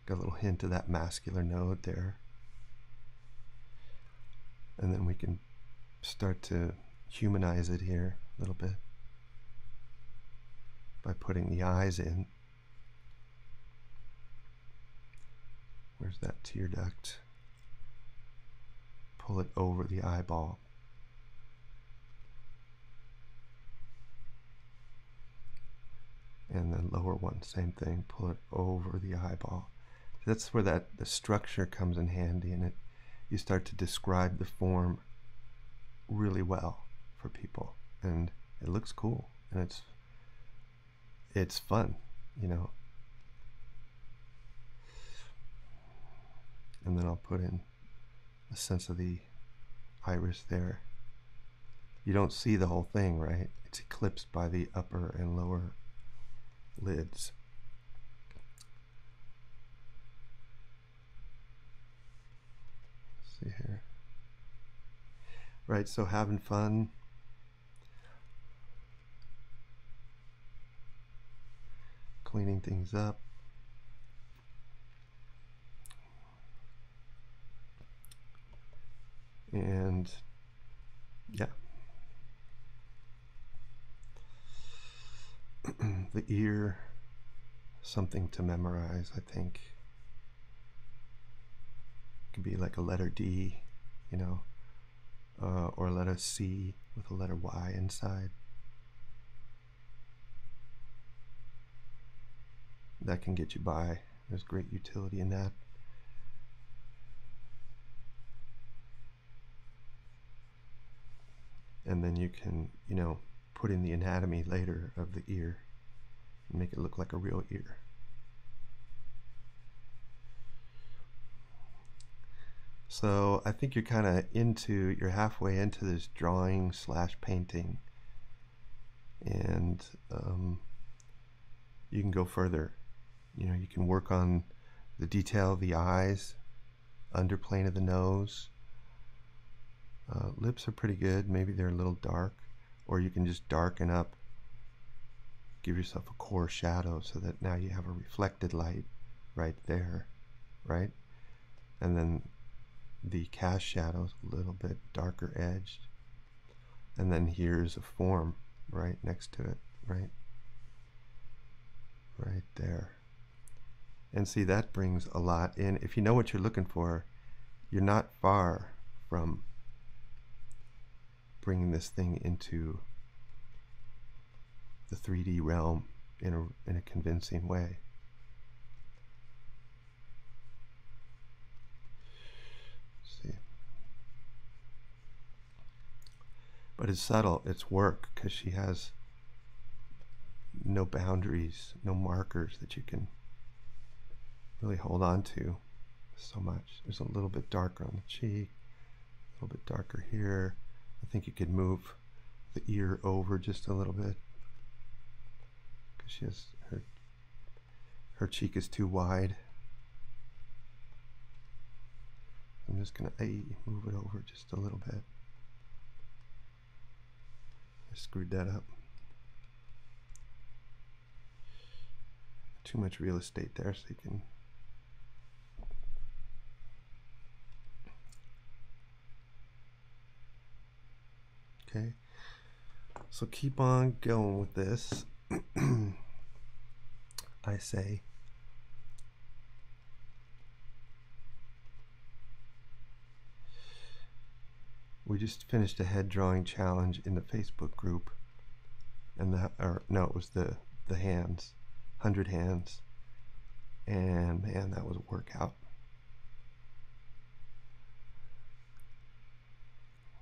Got a little hint of that masculine node there. And then we can start to humanize it here a little bit by putting the eyes in. Where's that tear duct? Pull it over the eyeball. And the lower one, same thing, pull it over the eyeball. That's where the structure comes in handy, and you start to describe the form really well for people, and it looks cool, and it's fun, you know. And then I'll put in a sense of the iris there. You don't see the whole thing, right? It's eclipsed by the upper and lower lids. Let's see here. Right, so having fun. Cleaning things up. And yeah, the ear, something to memorize, I think. It could be like a letter D, you know, or a letter C with a letter Y inside. That can get you by. There's great utility in that. And then you can, you know, put in the anatomy later of the ear and make it look like a real ear. So I think you're kind of you're halfway into this drawing / painting, and you can go further. You know, you can work on the detail of the eyes, underplane of the nose. Lips are pretty good. Maybe they're a little dark, or you can just darken up, give yourself a core shadow so that now you have a reflected light right there, right? And then the cast shadows a little bit darker edged, and then here's a form right next to it, right there. And see, that brings a lot in. If you know what you're looking for, you're not far from bringing this thing into the 3D realm in a convincing way. but it's subtle, it's work, because she has no boundaries, no markers that you can really hold on to so much. There's a little bit darker on the cheek, a little bit darker here. I think you could move the ear over just a little bit, because she has her cheek is too wide. I'm just gonna move it over just a little bit. I screwed that up. Too much real estate there, so you can okay. So keep on going with this. I say we just finished a head drawing challenge in the Facebook group, and it was the hands, 100 hands, and man, that was a workout.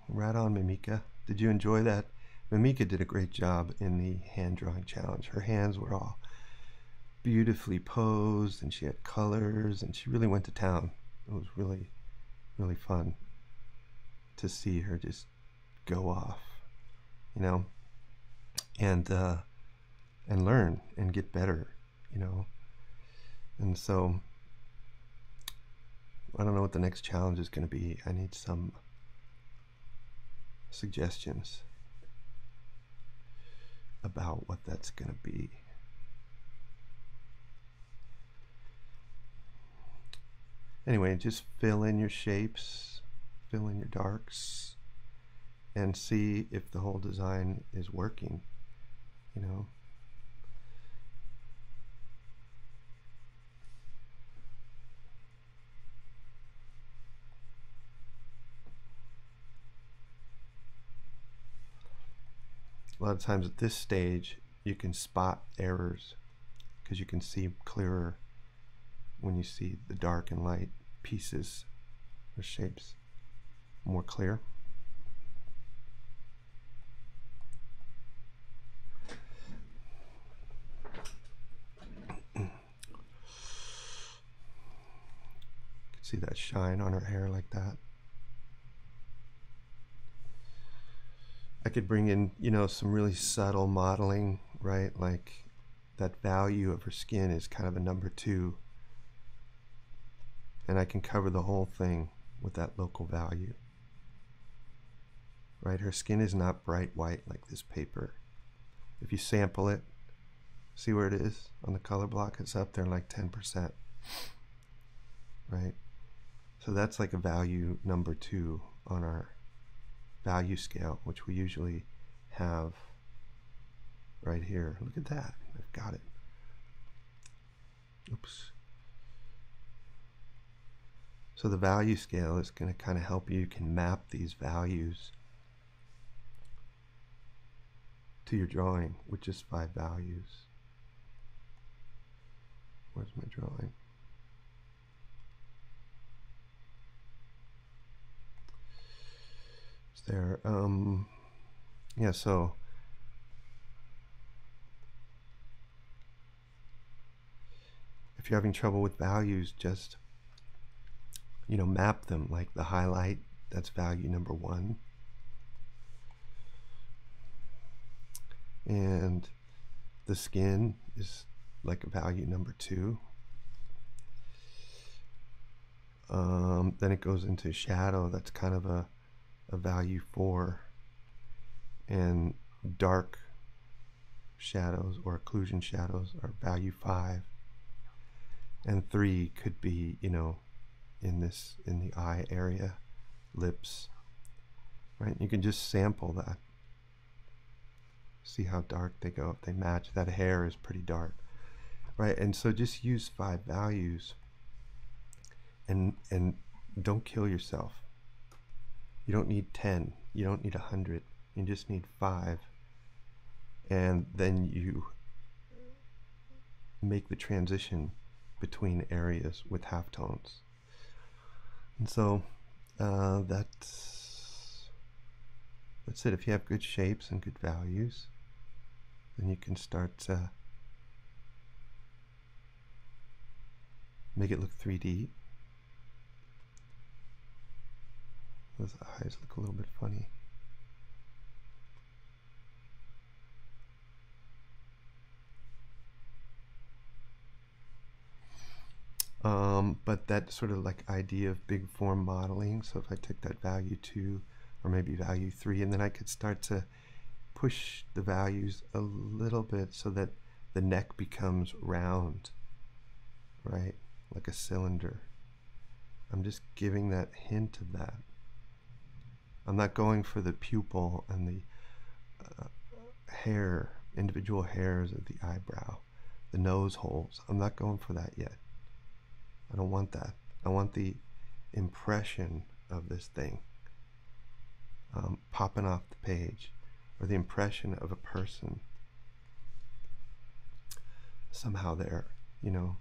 Right on, Mamika. Did you enjoy that? Mamika did a great job in the hand drawing challenge. Her hands were all beautifully posed, and she had colors, and she really went to town. It was really, really fun to see her just go off, you know, and learn and get better, you know. And so I don't know what the next challenge is going to be. I need some suggestions about what that's going to be. Anyway, just fill in your shapes, fill in your darks, and see if the whole design is working, you know. A lot of times at this stage, you can spot errors because you can see clearer when you see the dark and light pieces or shapes more clear. You can see that shine on her hair like that. I could bring in, you know, some really subtle modeling, right? Like that value of her skin is kind of a number 2. And I can cover the whole thing with that local value, right? Her skin is not bright white like this paper. If you sample it, see where it is on the color block? It's up there like 10%, right? So that's like a value number 2 on our value scale, which we usually have right here. Look at that, I've got it. Oops. So the value scale is going to kind of help you. You can map these values to your drawing with just 5 values. Where's my drawing? It's there. Yeah, so if you're having trouble with values, just, you know, map them, like the highlight, that's value number 1. And the skin is like a value number 2. Then it goes into shadow, that's kind of a value 4. And dark shadows or occlusion shadows are value 5. And 3 could be, you know, in the eye area, lips, right? You can just sample that. See how dark they go, if they match. That hair is pretty dark, right? And so just use 5 values, and don't kill yourself. You don't need 10, you don't need 100, you just need 5. And then you make the transition between areas with halftones. And so that's That's it. If you have good shapes and good values, then you can start to make it look 3D. Those eyes look a little bit funny. But that sort of like idea of big form modeling. So if I take that value 2 or maybe value 3, and then I could start to push the values a little bit so that the neck becomes round, right? Like a cylinder. I'm just giving that hint of that. I'm not going for the pupil and the hair, individual hairs of the eyebrow, the nose holes. I'm not going for that yet. I don't want that. I want the impression of this thing popping off the page, or the impression of a person somehow there, you know.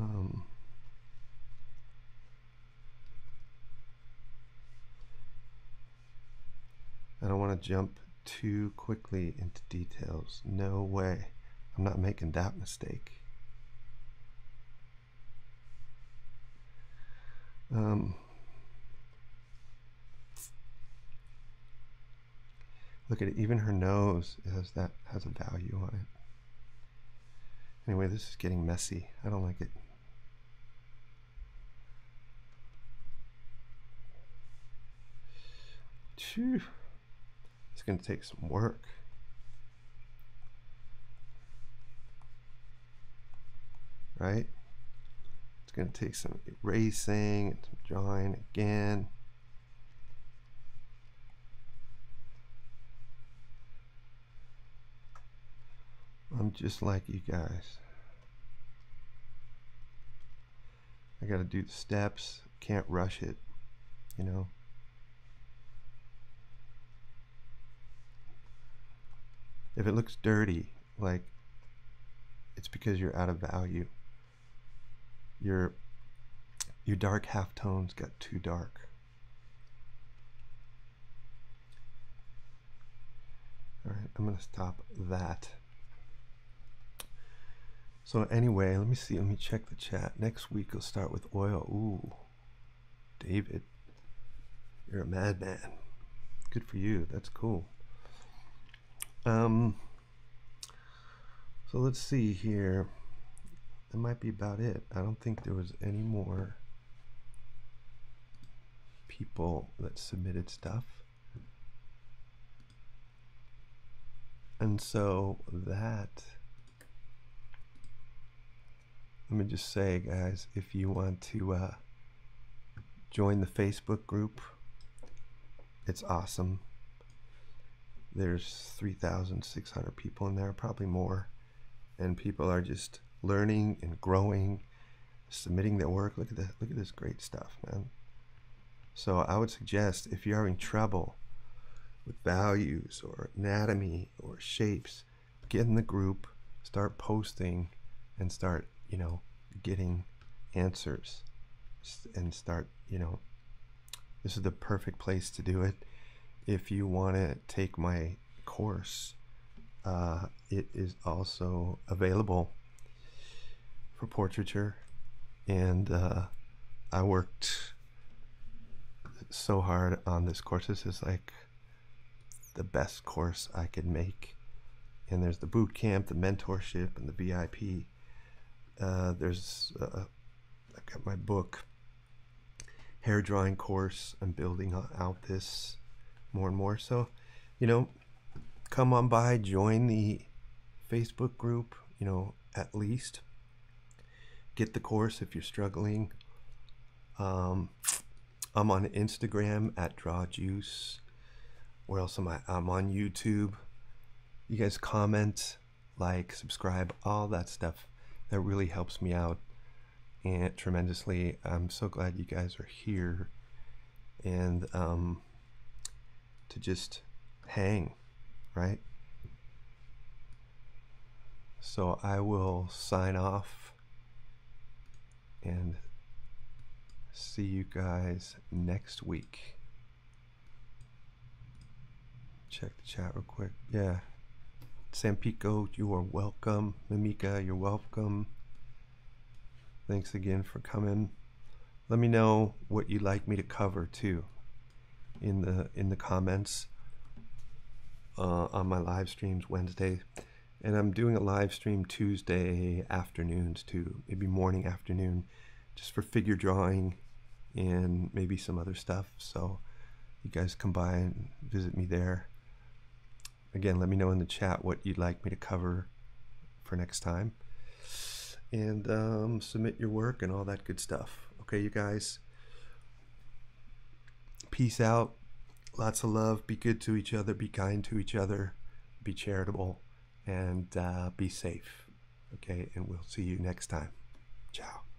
I don't want to jump too quickly into details. No way. I'm not making that mistake. Look at it, even her nose has a value on it. Anyway, this is getting messy. I don't like it. Phew. It's going to take some work. Right? It's going to take some erasing and some drawing again. I'm just like you guys. I got to do the steps. Can't rush it, you know. If it looks dirty, like, it's because you're out of value. Your dark halftones got too dark. All right, I'm gonna stop that. So anyway, let me see, let me check the chat. Next week we'll start with oil. Ooh, David, you're a madman. Good for you, that's cool. So let's see here. That might be about it. I don't think there was any more people that submitted stuff. And so that, let me just say, guys, if you want to join the Facebook group, it's awesome. There's 3,600 people in there, probably more, and people are just learning and growing, submitting their work. Look at that! Look at this great stuff, man. So I would suggest, if you're having trouble with values or anatomy or shapes, get in the group, start posting, and start, you know, getting answers, and start, you know, this is the perfect place to do it. If you want to take my course, it is also available for portraiture, and I worked so hard on this course. This is like the best course I could make. And there's the boot camp, the mentorship, and the VIP. I've got my book, hair drawing course. I'm building out this more and more, so, you know, come on by, join the Facebook group, you know, at least get the course if you're struggling. I'm on Instagram at Draw Juice. Where else am I? I'm on YouTube. You guys comment, like, subscribe, all that stuff. That really helps me out and tremendously. I'm so glad you guys are here, and to just hang, right? So I will sign off and see you guys next week. Check the chat real quick. Yeah. Sampico, you are welcome. Mamika, you're welcome. Thanks again for coming. Let me know what you'd like me to cover too in the comments on my live streams Wednesday. And I'm doing a live stream Tuesday afternoons too, maybe morning, afternoon, just for figure drawing and maybe some other stuff. So you guys come by and visit me there. Again, let me know in the chat what you'd like me to cover for next time. And submit your work and all that good stuff. Okay, you guys, peace out. Lots of love. Be good to each other. Be kind to each other. Be charitable. And be safe. Okay, and we'll see you next time. Ciao.